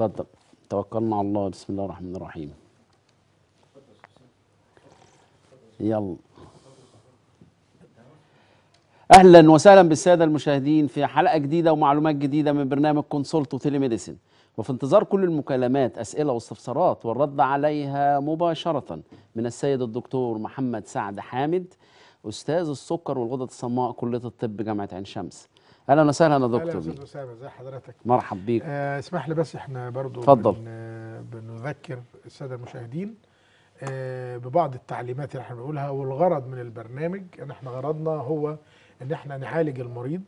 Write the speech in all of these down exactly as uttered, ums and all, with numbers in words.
اتفضل. توكلنا على الله، بسم الله الرحمن الرحيم. يلا اهلا وسهلا بالساده المشاهدين في حلقه جديده ومعلومات جديده من برنامج كونسلتو تيلي ميديسين، وفي انتظار كل المكالمات، اسئله واستفسارات والرد عليها مباشره من السيد الدكتور محمد سعد حامد، استاذ السكر والغدد الصماء، كليه الطب، جامعه عين شمس. اهلا وسهلا يا دكتور. اهلا وسهلا، ازي حضرتك؟ مرحب بيك. آه اسمح لي بس احنا برضو اتفضل بن بنذكر الساده المشاهدين آه ببعض التعليمات اللي احنا بنقولها، والغرض من البرنامج ان احنا غرضنا هو ان احنا نعالج المريض،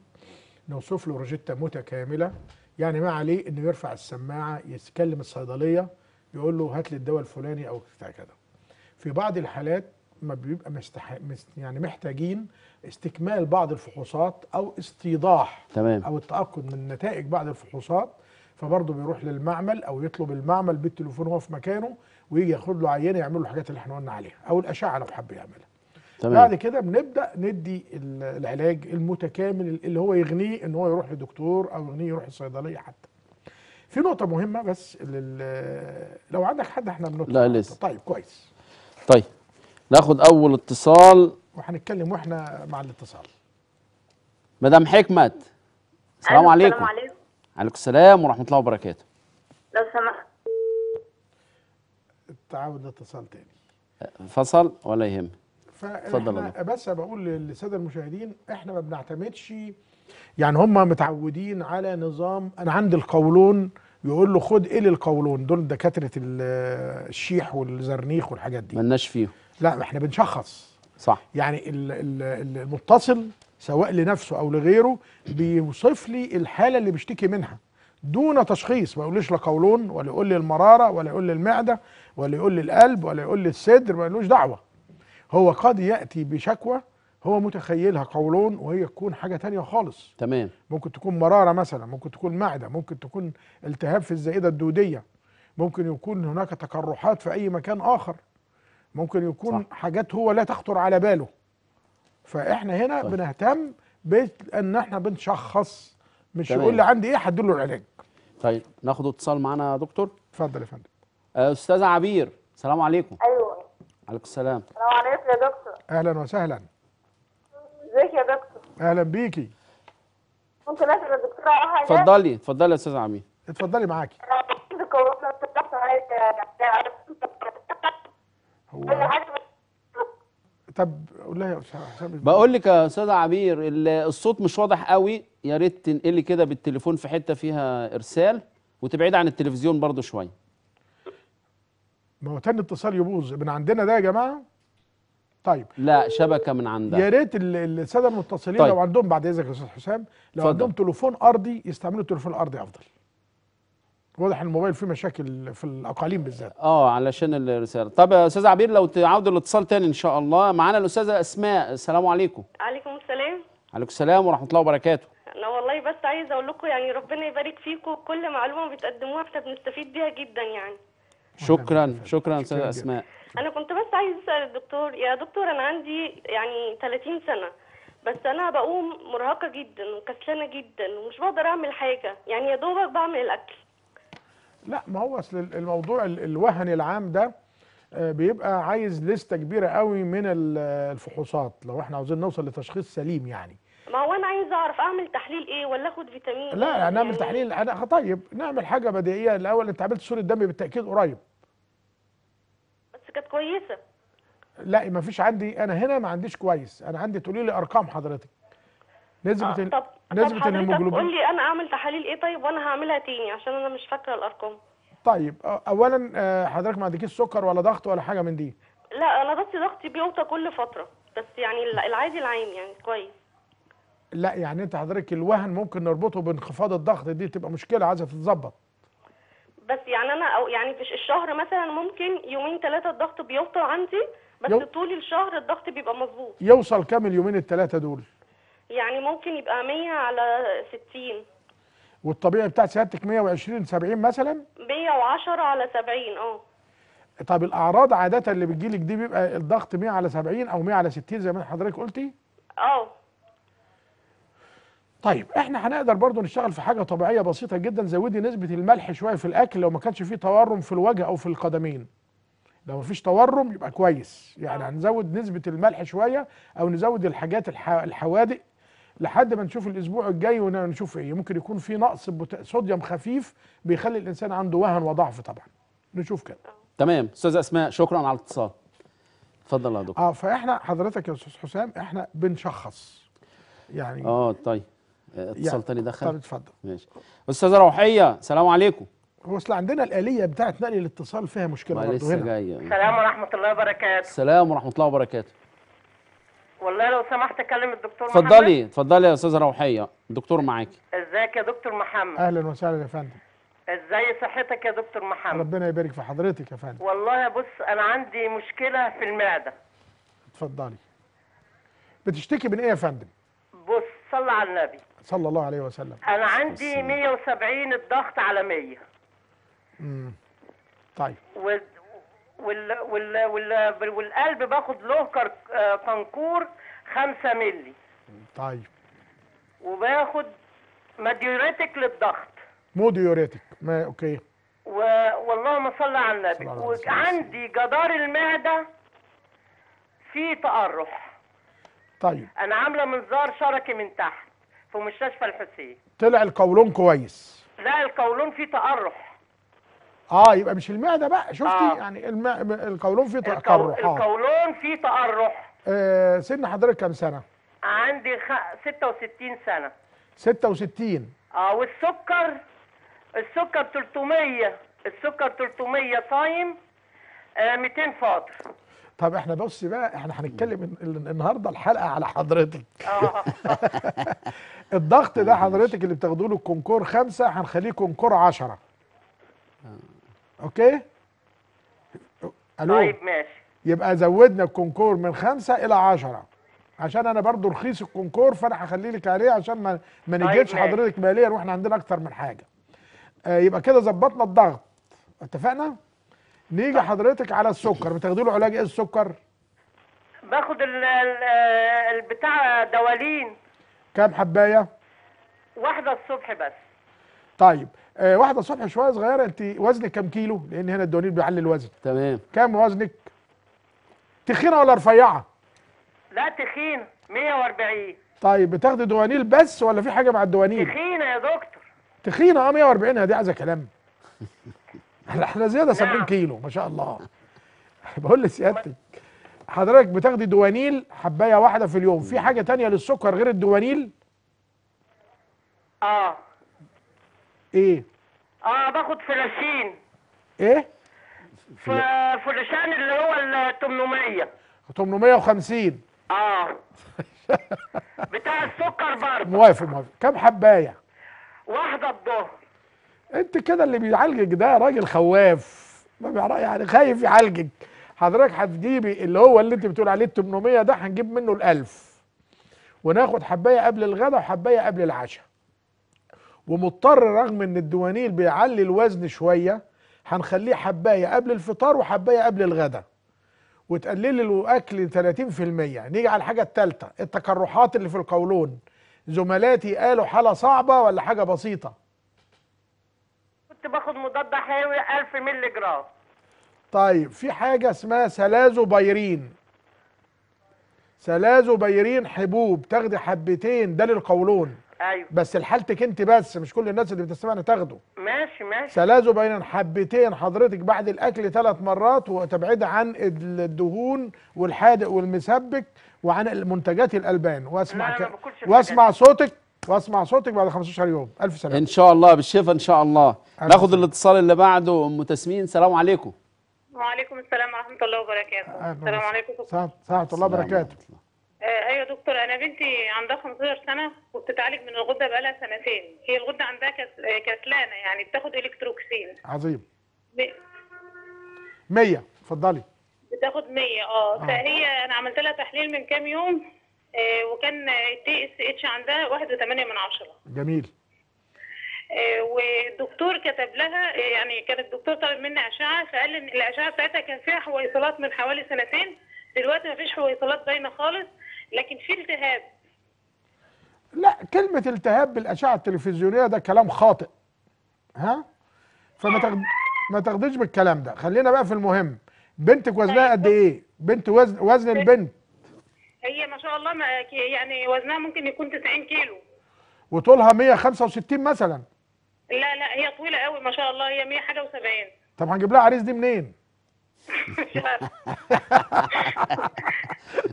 نوصف له روجيتا متكامله، يعني ما عليه انه يرفع السماعه يتكلم الصيدليه يقول له هات لي الدواء الفلاني او كذا. في بعض الحالات ما بيبقى مستح... يعني محتاجين استكمال بعض الفحوصات او استيضاح، تمام، او التاكد من نتائج بعض الفحوصات، فبرضه بيروح للمعمل او يطلب المعمل بالتليفون وهو في مكانه ويجي ياخد له عينه يعمل له الحاجات اللي احنا قلنا عليها او الاشعه لو حب يعملها. تمام. بعد كده بنبدا ندي العلاج المتكامل اللي هو يغنيه ان هو يروح لدكتور او يغنيه يروح للصيدليه حتى. في نقطه مهمه بس لل... لو عندك حد احنا بنطلع. لا لسه. طيب كويس. طيب ناخد اول اتصال وهنتكلم واحنا مع الاتصال. مدام حكمت، السلام عليكم. السلام عليكم. وعليكم السلام ورحمه الله وبركاته. لو سمحت تعاود الاتصال تاني. فصل ولا يهم. اتفضل. بس بقول للساده المشاهدين احنا ما بنعتمدش، يعني هم متعودين على نظام انا عندي القولون يقول له خد ايه للقولون، دول دكاتره الشيح والزرنيخ والحاجات دي مالناش فيهم. لا احنا بنشخص صح، يعني المتصل سواء لنفسه او لغيره بيوصف لي الحاله اللي بيشتكي منها دون تشخيص، ما يقوليش لا قولون ولا يقول لي المراره ولا يقول لي المعده ولا يقول لي القلب ولا يقول لي الصدر، ما يقولوش دعوه. هو قد ياتي بشكوى هو متخيلها قولون وهي تكون حاجه تانية خالص. تمام. ممكن تكون مراره مثلا، ممكن تكون معده، ممكن تكون التهاب في الزائده الدوديه، ممكن يكون هناك تقرحات في اي مكان اخر، ممكن يكون صح. حاجات هو لا تخطر على باله. فاحنا هنا طيب. بنهتم بان احنا بنشخص، مش يقول لي عندي ايه هديله العلاج. طيب ناخد اتصال معانا يا دكتور. اتفضل يا فندم. استاذه عبير، السلام عليكم. ايوه عليكم السلام. السلام عليكم يا دكتور. اهلا وسهلا. ازيك يا دكتور؟ اهلا بيكي. ممكن اسال يا دكتوره على حاجه؟ اتفضلي اتفضلي يا استاذه عبير. اتفضلي معاكي. انا عندي قولون بتضغط عليا. طب قول لها يا استاذ حسام. بقول لك يا استاذ عبير الصوت مش واضح قوي، يا ريت تنقلي كده بالتليفون في حته فيها ارسال، وتبعد عن التلفزيون برضو شويه. ما هو تاني اتصال يبوظ من عندنا ده يا جماعه. طيب لا شبكه من عندها. يا ريت الساده المتصلين طيب. لو عندهم بعد اذنك يا استاذ حسام لو فضل. عندهم تليفون ارضي يستعملوا التليفون الارضي افضل. واضح الموبايل فيه مشاكل في الاقاليم بالذات. اه علشان الرساله. طب يا استاذ عبير لو تعاود الاتصال تاني ان شاء الله. معانا الاستاذه اسماء، السلام عليكم. وعليكم السلام. وعليكم السلام ورحمه الله وبركاته. انا والله بس عايزه اقول لكم يعني ربنا يبارك فيكم، كل معلومه بتقدموها احنا بنستفيد بيها جدا يعني. شكرا شكرا استاذه اسماء. انا كنت بس عايز اسال الدكتور، يا دكتور انا عندي يعني ثلاثين سنه، بس انا بقوم مرهقه جدا وكسلانه جدا ومش بقدر اعمل حاجه، يعني يا دوبك بعمل الاكل. لا ما هو اصل الموضوع الوهن العام ده بيبقى عايز لسته كبيره قوي من الفحوصات لو احنا عاوزين نوصل لتشخيص سليم يعني. ما هو انا عايز اعرف اعمل تحليل ايه ولا اخد فيتامين؟ لا يعني نعمل يعني تحليل. انا طيب نعمل حاجه بديهيه الاول. انت عملت صوره الدم بالتاكيد قريب بس كانت كويسه. لا ما فيش عندي انا هنا، ما عنديش كويس. انا عندي تقولي لي ارقام حضرتك نسبه آه. طب نسبة الهيموجلوبين. قول لي انا اعمل تحاليل ايه طيب وانا هعملها تاني عشان انا مش فاكره الارقام. طيب اولا حضرتك ما عندكيش سكر ولا ضغط ولا حاجه من دي؟ لا انا بس ضغطي بيوطى كل فتره بس يعني العادي العام يعني كويس. لا يعني انت حضرتك الوهن ممكن نربطه بانخفاض الضغط، دي تبقى مشكله عايزه تتظبط. بس يعني انا او يعني في الشهر مثلا ممكن يومين ثلاثه الضغط بيوطى عندي بس يو... طول الشهر الضغط بيبقى مظبوط. يوصل كام اليومين الثلاثه دول؟ يعني ممكن يبقى مية على ستين. والطبيعي بتاع سيادتك مية وعشرين سبعين مثلا؟ مية وعشرة على سبعين اه. طب الاعراض عاده اللي بتجيلك دي بيبقى الضغط مية على سبعين او مية على ستين زي ما حضرتك قلتي؟ اه. طيب احنا هنقدر برضو نشتغل في حاجه طبيعيه بسيطه جدا. زودي نسبه الملح شويه في الاكل لو ما كانش فيه تورم في الوجه او في القدمين. لو ما فيش تورم يبقى كويس، يعني هنزود نسبه الملح شويه او نزود الحاجات الحوادق لحد ما نشوف الاسبوع الجاي ونشوف ايه. ممكن يكون في نقص صوديوم خفيف بيخلي الانسان عنده وهن وضعف، طبعا نشوف كده. تمام استاذه اسماء، شكرا على الاتصال. اتفضل يا دكتور. اه فاحنا حضرتك يا استاذ حسام احنا بنشخص يعني. اه طيب اتصال تاني دخل. طب اتفضل. ماشي استاذه روحيه، السلام عليكم. هو اصل عندنا الاليه بتاعت نقل الاتصال فيها مشكله برضه هنا. جايه. السلام ورحمه الله وبركاته. السلام ورحمه الله وبركاته. والله لو سمحت اكلم الدكتور محمد. اتفضلي اتفضلي يا استاذه روحيه، الدكتور معاكي. ازيك يا دكتور محمد؟ اهلا وسهلا يا فندم. ازاي صحتك يا دكتور محمد؟ ربنا يبارك في حضرتك يا فندم. والله بص انا عندي مشكله في المعده. اتفضلي. بتشتكي من ايه يا فندم؟ بص صلى على النبي صلى الله عليه وسلم. انا عندي مية وسبعين الضغط على مية. امم طيب. وال وال وال وال والقلب باخد له كنكور خمسة مللي. طيب. وباخد مديوريتك للضغط. مو ديوريتك، ما اوكي. و... واللهم صل على النبي. وعندي جدار المعده فيه تقرح. طيب انا عامله منظار شركي من تحت في مستشفى الحسين. طلع القولون كويس؟ لا القولون فيه تقرح. اه يبقى مش المعده بقى، شفتي؟ آه. يعني الم... القولون فيه تقرح. القو... القولون فيه تقرح. آه سن حضرتك كام سنه؟ عندي خ... ستة وستين سنه. ستة وستين. اه والسكر السكر تلتمية، السكر تلتمية صايم، آه ميتين فاطر. طب احنا بص بقى احنا هنتكلم النهارده الحلقه على حضرتك. اه الضغط ده حضرتك اللي بتاخدوا له الكونكور خمسة هنخليه كونكور عشرة. اوكي؟ الو. طيب ماشي. يبقى زودنا الكونكور من خمسة إلى عشرة. عشان انا برضو رخيص الكونكور فانا هخلي لك عليه عشان ما ما نجيبش حضرتك ماليا واحنا عندنا اكتر من حاجه. يبقى كده ظبطنا الضغط، اتفقنا؟ نيجي حضرتك على السكر، بتاخدي له علاج ايه السكر؟ باخد البتاع دوالين. كام حبايه؟ واحده الصبح بس. طيب آه واحده الصبح شويه صغيره. انت وزنك كام كيلو؟ لان هنا الدوالين بيعلي الوزن. تمام. كام وزنك؟ تخينه ولا رفيعه؟ لا تخينه مية وأربعين. طيب بتاخدي دوانيل بس ولا في حاجه مع الدوانيل؟ تخينه يا دكتور. تخينه اه مية وأربعين. دي عايزه كلام. احنا زياده سبعين كيلو ما شاء الله. بقول لسيادتك حضرتك بتاخدي دوانيل حبايه واحده في اليوم، في حاجه تانية للسكر غير الدوانيل؟ اه ايه؟ اه باخد فلاشين. ايه؟ فلاشان اللي هو ال تمنمية تمنمية وخمسين. اه بتاع السكر برضه. موافق موافق. كام حبايه؟ واحدة الظهر. انت كده اللي بيعالجك ده راجل خواف، ما بيعرف يعني خايف يعالجك. حضرتك هتجيبي اللي هو اللي انت بتقول عليه ال تمنمية ده هنجيب منه ال ألف، وناخد حبايه قبل الغداء وحبايه قبل العشاء. ومضطر رغم ان الدوانيل بيعلي الوزن شويه هنخليه حبايه قبل الفطار وحبايه قبل الغداء. وتقللي له اكل ثلاثين في المية. نيجي على الحاجه الثالثه، التقرحات اللي في القولون. زملاتي قالوا حالة صعبة ولا حاجة بسيطة؟ كنت باخد مضاد حيوي ألف مللي جرام. طيب في حاجة اسمها سلازوبيرين. سلازوبيرين حبوب، تاخدي حبتين ده للقولون. أيوه بس لحالتك أنت بس، مش كل الناس اللي بتسمعنا تاخده. ماشي ماشي. سلازوبيرين حبتين حضرتك بعد الأكل ثلاث مرات، وتبعدي عن الدهون والحادق والمسبك وعن منتجات الالبان. واسمع ك... واسمع صوتك واسمع صوتك بعد خمستاشر يوم. الف سلامه ان شاء الله بالشفاء ان شاء الله. ناخد الاتصال اللي بعده. ام تسمين، السلام عليكم. وعليكم السلام ورحمه الله وبركاته. السلام عليكم دكتور. ساعه الله وبركاته. ايوه يا دكتور، انا بنتي عندها خمستاشر سنه وبتتعالج من الغده بقالها سنتين. هي الغده عندها كسلانه، يعني بتاخد الكتروكسين. عظيم. مية. اتفضلي. بتاخد مية. اه فهي انا عملت لها تحليل من كام يوم، آه وكان تي اس اتش عندها واحد وتمانية من عشرة. جميل. آه والدكتور كتب لها، يعني كان الدكتور طلب مني اشعه، فقال ان الاشعه بتاعتها كان فيها حويصلات من حوالي سنتين، دلوقتي مفيش حويصلات باينه خالص لكن في التهاب. لا، كلمة التهاب بالأشعة التلفزيونية ده كلام خاطئ، ها؟ فما تاخد... ما تاخديش بالكلام ده. خلينا بقى في المهم. بنتك وزنها قد إيه؟ بنت وزن وزن البنت هي ما شاء الله ما يعني وزنها ممكن يكون تسعين كيلو وطولها مية وخمسة وستين مثلا. لا لا هي طويلة قوي ما شاء الله، هي مية وسبعين. طب هنجيب لها عريس دي منين؟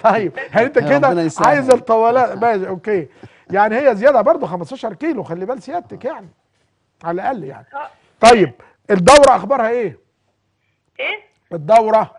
طيب انت كده عايز الطوالات ماشي اوكي. يعني هي زياده برضه خمستاشر كيلو، خلي بال سيادتك يعني على الاقل يعني. طيب الدوره اخبارها ايه؟ ايه؟ الدوره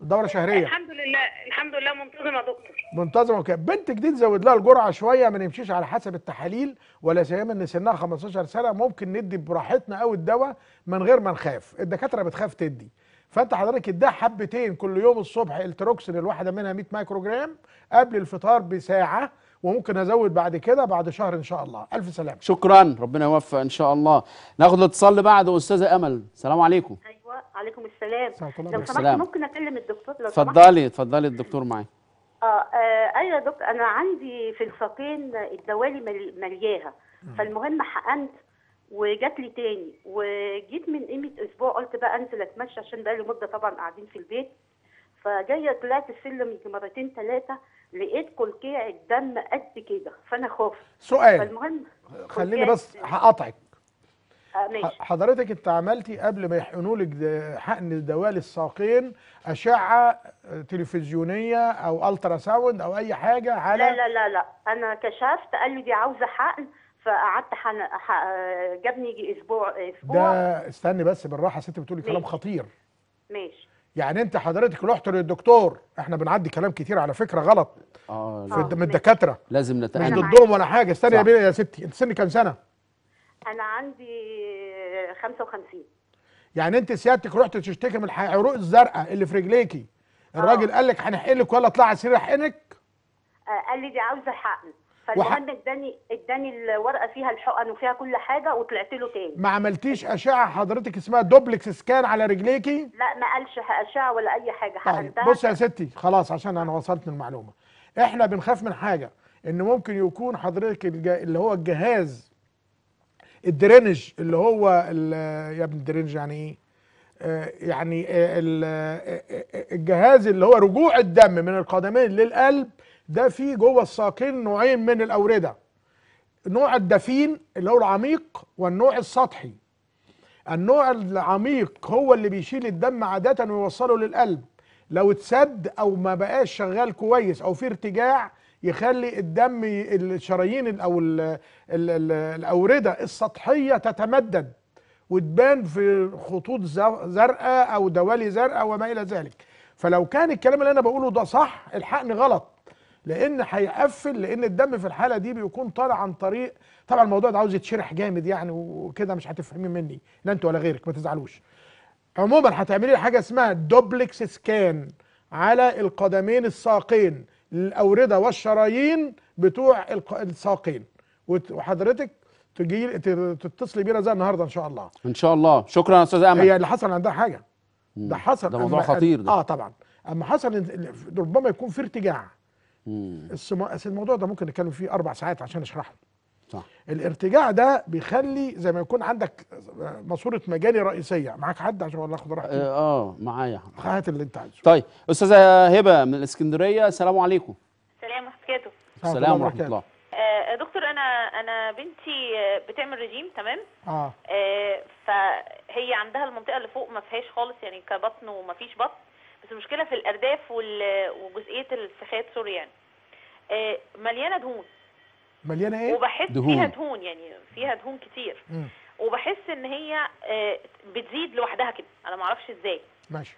الدوره شهريه الحمد لله الحمد لله منتظمه يا دكتور منتظمه. اوكي بنتك دي نزود لها الجرعه شويه، ما نمشيش على حسب التحاليل ولا سيما ان سنها خمستاشر سنة، ممكن ندي براحتنا قوي الدواء من غير ما نخاف، الدكاتره بتخاف تدي. فانت حضرتك اديها حبتين كل يوم الصبح التروكسين الواحده منها مية مايكروجرام قبل الفطار بساعه، وممكن ازود بعد كده بعد شهر ان شاء الله. الف سلامه. شكرا، ربنا يوفق ان شاء الله. ناخد الاتصال اللي بعده. استاذه امل، السلام عليكم. ايوه عليكم السلام. لو سمحت ممكن اكلم الدكتور لو سمحت؟ اتفضلي اتفضلي الدكتور معايا. آه, اه ايوه يا دكتور، انا عندي فلسقين الدوالي ملياها، فالمهم حقنت وجات لي تاني، وجيت من قيمه اسبوع قلت بقى انزل اتمشى عشان بقى لي مده طبعا قاعدين في البيت، فجايه طلعت السلم مرتين ثلاثه لقيت كلكيع الدم قد كده، فانا خفت. سؤال فالمهم خليني بس هقطعك. آه ماشي. حضرتك انت عملتي قبل ما يحقنوا لك حقن دوالي الساقين اشعه تلفزيونيه او الترا ساوند او اي حاجه على؟ لا لا لا لا انا كشفت قال لي دي عاوزه حقن، فقعدت حن... ح... جابني يجي اسبوع اسبوع ده. استني بس بالراحه يا ستي، بتقولي كلام خطير. ماشي. يعني انت حضرتك رحت للدكتور، احنا بنعدي كلام كتير على فكره غلط اه في من الدكاتره، لازم نتأكد مش ضدهم ولا حاجه. استني يا يا ستي، انت سنك كام سنه؟ انا عندي خمسة وخمسين. يعني انت سيادتك رحت تشتكي من العروق الزرقاء اللي في رجليكي، الراجل قال لك هنحقنك ولا اطلع على السرير احقنك؟ آه قال لي دي عاوزه حقن، فالمهم اداني اداني الورقه فيها الحقن وفيها كل حاجه وطلعت له تاني. ما عملتيش اشعه حضرتك اسمها دوبلكس سكان على رجليكي؟ لا ما قالش اشعه ولا اي حاجه. طيب بصي يا ستي خلاص، عشان انا وصلت المعلومه، احنا بنخاف من حاجه ان ممكن يكون حضرتك اللي هو الجهاز الدرينج اللي هو يا ابن الدرينج يعني ايه؟ يعني الجهاز اللي هو رجوع الدم من القدمين للقلب ده فيه جوه الساقين نوعين من الاورده، نوع الدفين اللي هو العميق والنوع السطحي. النوع العميق هو اللي بيشيل الدم عاده ويوصله للقلب، لو اتسد او ما بقاش شغال كويس او في ارتجاع يخلي الدم الشرايين او ال ال ال الاورده السطحيه تتمدد وتبان في خطوط زرقاء او دوالي زرقاء وما الى ذلك. فلو كان الكلام اللي انا بقوله ده صح الحقن غلط، لان هيقفل، لان الدم في الحاله دي بيكون طالع عن طريق، طبعا الموضوع ده عاوز يتشرح جامد يعني وكده مش هتفهمين مني لا انت ولا غيرك ما تزعلوش. عموما هتعملي حاجه اسمها دوبلكس سكان على القدمين الساقين، الاورده والشرايين بتوع الساقين، وحضرتك تجي تتصلي بينا زي النهارده ان شاء الله. ان شاء الله. شكرا يا استاذ امل. هي اللي حصل عندها حاجه، ده حصل ده موضوع خطير ده. اه طبعا اما حصل ربما يكون في ارتجاع. السم... الموضوع ده ممكن نتكلم فيه أربع ساعات عشان أشرحه. صح. الارتجاع ده بيخلي زي ما يكون عندك ماسورة مجاري رئيسية. معاك حد عشان والله أخد راحتي؟ آه معايا. هات اللي أنت عايزه. طيب أستاذة هبه من الاسكندرية، السلام عليكم. السلام ورحمة الله وبركاته. السلام ورحمة الله. دكتور أنا أنا بنتي بتعمل رجيم تمام؟ آه. آه فهي عندها المنطقة اللي فوق ما فيهاش خالص يعني كبطن وما فيش بطن. بس المشكله في الارداف وجزئيه السخات سوري يعني آه مليانه دهون. مليانه ايه؟ وبحس دهون. فيها دهون يعني فيها دهون كتير. مم. وبحس ان هي آه بتزيد لوحدها كده، انا ما اعرفش ازاي. ماشي.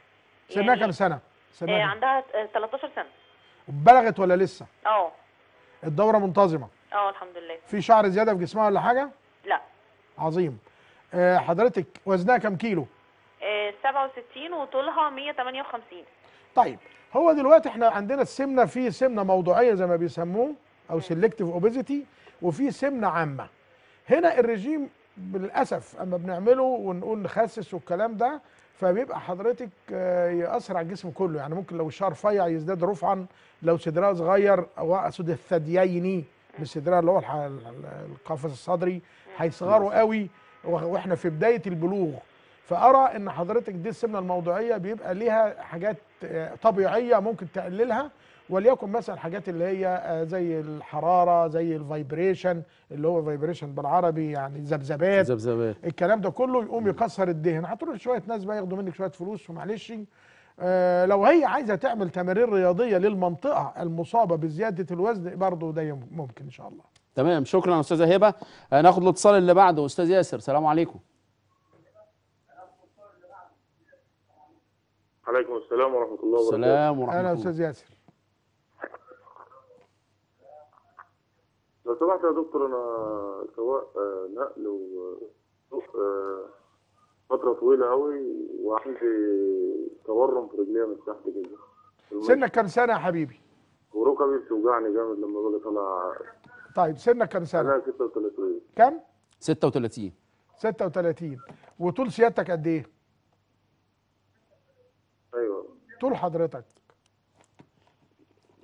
سنها يعني كام سنه؟ سنها آه عندها تلتاشر سنة. بلغت ولا لسه؟ اه. الدوره منتظمه؟ اه الحمد لله. في شعر زياده في جسمها ولا حاجه؟ لا. عظيم. آه حضرتك وزنها كام كيلو؟ سبعة وستين وطولها مية وتمانية وخمسين. طيب هو دلوقتي احنا عندنا السمنه، في سمنه موضوعيه زي ما بيسموه او سيلكتيف اوبيزيتي، وفي سمنه عامه. هنا الرجيم للاسف اما بنعمله ونقول نخسس والكلام ده فبيبقى حضرتك ياثر على الجسم كله، يعني ممكن لو الشعر رفيع يزداد رفعا، لو صدرها صغير او اقصد الثديين بالصدريه اللي هو القفص الصدري هيصغروا قوي واحنا في بدايه البلوغ. فارى ان حضرتك دي السمنه الموضعيه بيبقى ليها حاجات طبيعيه ممكن تقللها، وليكن مثلا الحاجات اللي هي زي الحراره، زي الفايبريشن اللي هو فايبريشن بالعربي يعني زبزبات زبزبات الكلام ده كله يقوم يكسر الدهن. هتروح شويه ناس بقى ياخدوا منك شويه فلوس ومعلش. آه لو هي عايزه تعمل تمارين رياضيه للمنطقه المصابه بزياده الوزن برضه ده ممكن ان شاء الله. تمام، شكرا استاذه هبه. هناخد الاتصال اللي بعده. استاذ ياسر، سلام عليكم. عليكم السلام ورحمه الله وبركاته. السلام ورحمه الله. انا استاذ ياسر. لو سمحت يا دكتور، انا سواء نقل و فتره طويله قوي وعندي تورم في رجليا من تحت كده. سنك كام سنه يا حبيبي؟ وركبي بتوجعني جامد لما باجي طالع. طيب سنك كام سنه؟ انا ستة وثلاثين. كام؟ ستة وثلاثين. ستة وثلاثين. وطول سيادتك قد ايه؟ ايوه طول حضرتك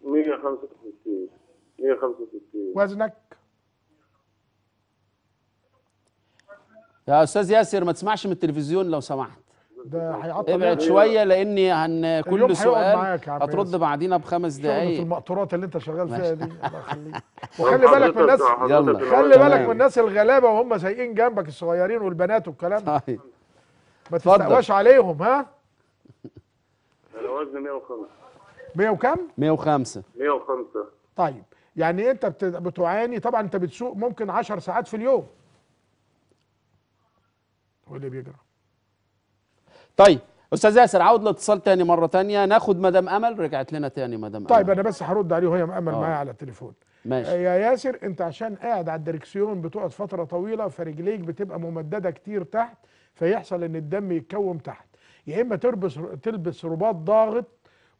مية وخمسة وستين. مية وخمسة وستين. وزنك؟ يا استاذ ياسر ما تسمعش من التلفزيون لو سمحت، ده هيعطل. ابعد شويه لاني هن كل سؤال هترد بعدينا بخمس دقايق في المقطورات اللي انت شغال فيها دي. الله يخليك، وخلي بالك من الناس، خلي بالك من الناس الغلابه وهم سايقين جنبك، الصغيرين والبنات والكلام ده ما تستقواش عليهم. ها انا وزني مية وخمسة. مية وكام؟ مية وخمسة. مية وخمسة. طيب يعني انت بتعاني طبعا، انت بتسوق ممكن عشر ساعات في اليوم. هو اللي بيجرى. طيب استاذ ياسر، عاود الاتصال تاني مره تانيه. ناخد مدام امل، رجعت لنا تاني مدام طيب امل. طيب انا بس هرد عليه وهي امل معايا على التليفون. ماشي يا ياسر، انت عشان قاعد على الدركسيون بتقعد فتره طويله فرجليك بتبقى ممدده كتير تحت، فيحصل ان الدم يتكوم تحت. يا اما تلبس تلبس رباط ضاغط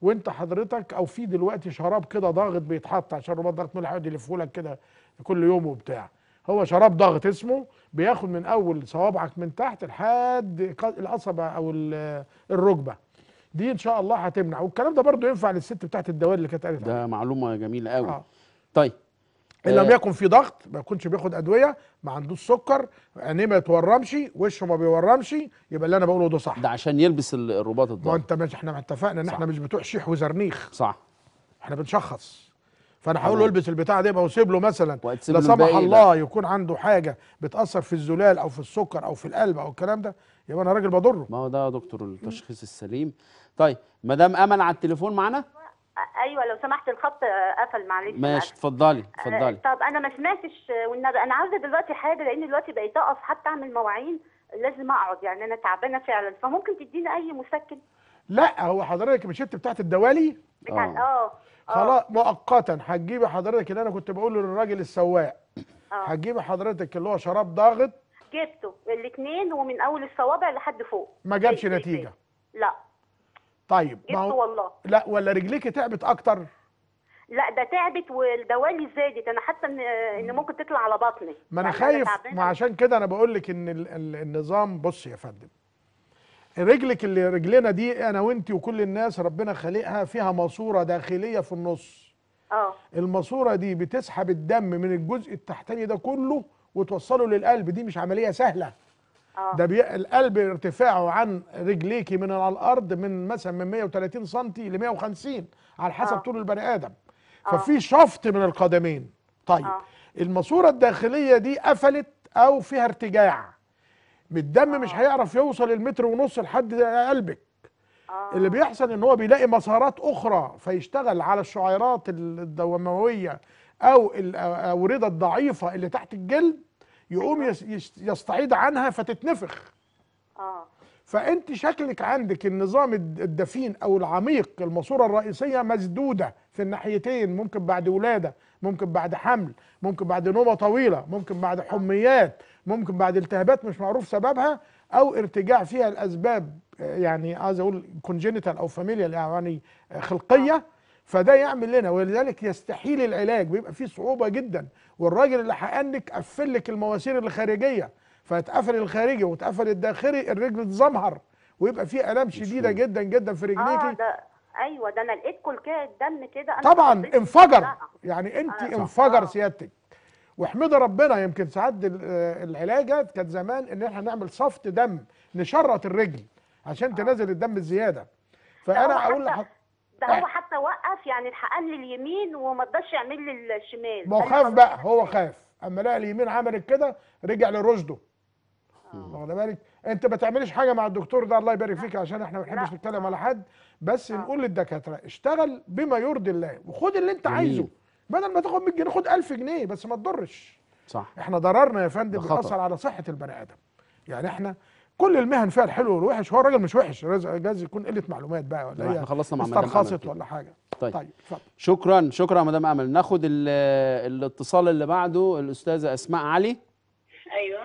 وانت حضرتك، او في دلوقتي شراب كده ضاغط بيتحط، عشان رباط ضاغط ملح يقعد يلفهولك كده كل يوم وبتاع. هو شراب ضغط اسمه، بياخد من اول صوابعك من تحت لحد القصبه او الركبه دي، ان شاء الله هتمنع. والكلام ده برضو ينفع للست بتاعت الدوال اللي كانت قالتها، ده معلومه جميله قوي. آه. طيب ان لم يكن في ضغط، ما يكونش بياخد ادويه، ما عندوش سكر، عينيه ما يتورمش، وشه ما بيورمش، يبقى اللي انا بقوله ده صح. ده عشان يلبس الرباط الضغط. ما انت مش احنا اتفقنا ان احنا مش بتوع شيح وزرنيخ. صح، احنا بنشخص. فانا هقول له البس البتاع دي بقى وسيب له مثلا لا سمح الله يكون عنده حاجه بتاثر في الزلال او في السكر او في القلب او الكلام ده، يبقى انا راجل بضره. ما هو ده يا دكتور التشخيص السليم. طيب مدام امل على التليفون معانا. ايوه لو سمحت الخط قفل معلش. ماشي اتفضلي اتفضلي. طب انا ما سمعتش والنبي، انا عاوزه دلوقتي حاجه لان دلوقتي بقيت اقف حتى اعمل مواعين لازم اقعد، يعني انا تعبانه فعلا، فممكن تديني اي مسكن؟ لا هو حضرتك مش انت بتاعت الدوالي؟ بتاع اه خلاص مؤقتا هتجيبي حضرتك اللي انا كنت بقوله للراجل السواق، هتجيبي حضرتك اللي هو شراب ضاغط. جبته الاثنين ومن اول الصوابع لحد فوق ما جابش نتيجه. لا طيب جبته ما... والله. لا ولا رجليك تعبت اكتر؟ لا ده تعبت والدوالي زادت، انا حاسه ان ان ممكن تطلع على بطني. ما انا خايف، ما عشان كده انا بقول لك ان النظام. بص يا فندم، رجلك اللي رجلنا دي انا وانت وكل الناس ربنا خلقها فيها ماسوره داخليه في النص. اه الماسوره دي بتسحب الدم من الجزء التحتاني ده كله وتوصله للقلب، دي مش عمليه سهله. اه ده بي... القلب ارتفاعه عن رجليكي من على الارض من مثلا من مية وتلاتين سنتي ل مية وخمسين على حسب طول البني ادم. أوه. ففي شفط من القدمين. طيب أوه. الماسوره الداخليه دي قفلت او فيها ارتجاع، الدم مش هيعرف يوصل المتر ونص لحد قلبك. آه. اللي بيحصل ان هو بيلاقي مسارات اخرى فيشتغل على الشعيرات الدمويه او الاورده الضعيفه اللي تحت الجلد، يقوم يستعيد عنها فتتنفخ. اه فانت شكلك عندك النظام الدفين او العميق، الماسوره الرئيسيه مسدوده في الناحيتين، ممكن بعد ولاده، ممكن بعد حمل، ممكن بعد نومه طويله، ممكن بعد حميات، ممكن بعد التهابات مش معروف سببها، او ارتجاع فيها الاسباب يعني عايز اقول كونجينيتال او فاميليال يعني خلقيه، فده يعمل لنا ولذلك يستحيل العلاج، بيبقى فيه صعوبه جدا. والراجل اللي حقنك قفل لك المواسير الخارجيه، فيتقفل الخارجي وتقفل الداخلي، الرجل تزمهر ويبقى فيه الام شديده جدا جدا في رجليكي. اه ده ايوه ده انا لقيت كلكايه الدم كده طبعا انفجر، يعني انت انفجر سيادتك. واحمد ربنا يمكن ساعات العلاجه كانت زمان ان احنا نعمل صفط دم نشرط الرجل عشان تنزل الدم الزياده. فانا اقول لحضرتك ده هو حتى وقف يعني الحقن لليمين وما رضاش يعمل لي الشمال، ما هو خاف بقى، هو خاف اما لقى اليمين عملت كده رجع لرشده. واخد بالك؟ انت ما تعمليش حاجه مع الدكتور ده الله يبارك فيك عشان احنا ما بنحبش نتكلم على حد، بس أوه. نقول للدكاتره اشتغل بما يرضي الله وخد اللي انت عايزه، بدل ما تاخد مية جنيه خد ألف جنيه بس ما تضرش. صح، احنا ضررنا يا فندم بيأثر على صحه البني ادم. يعني احنا كل المهن فيها الحلو والوحش، هو الراجل مش وحش، جايز يكون قله معلومات بقى ولا احنا خلصنا مع مدام امل ولا حاجه. طيب, طيب. شكرا شكرا يا مدام امل. ناخد الاتصال اللي بعده، الاستاذه اسماء علي. ايوه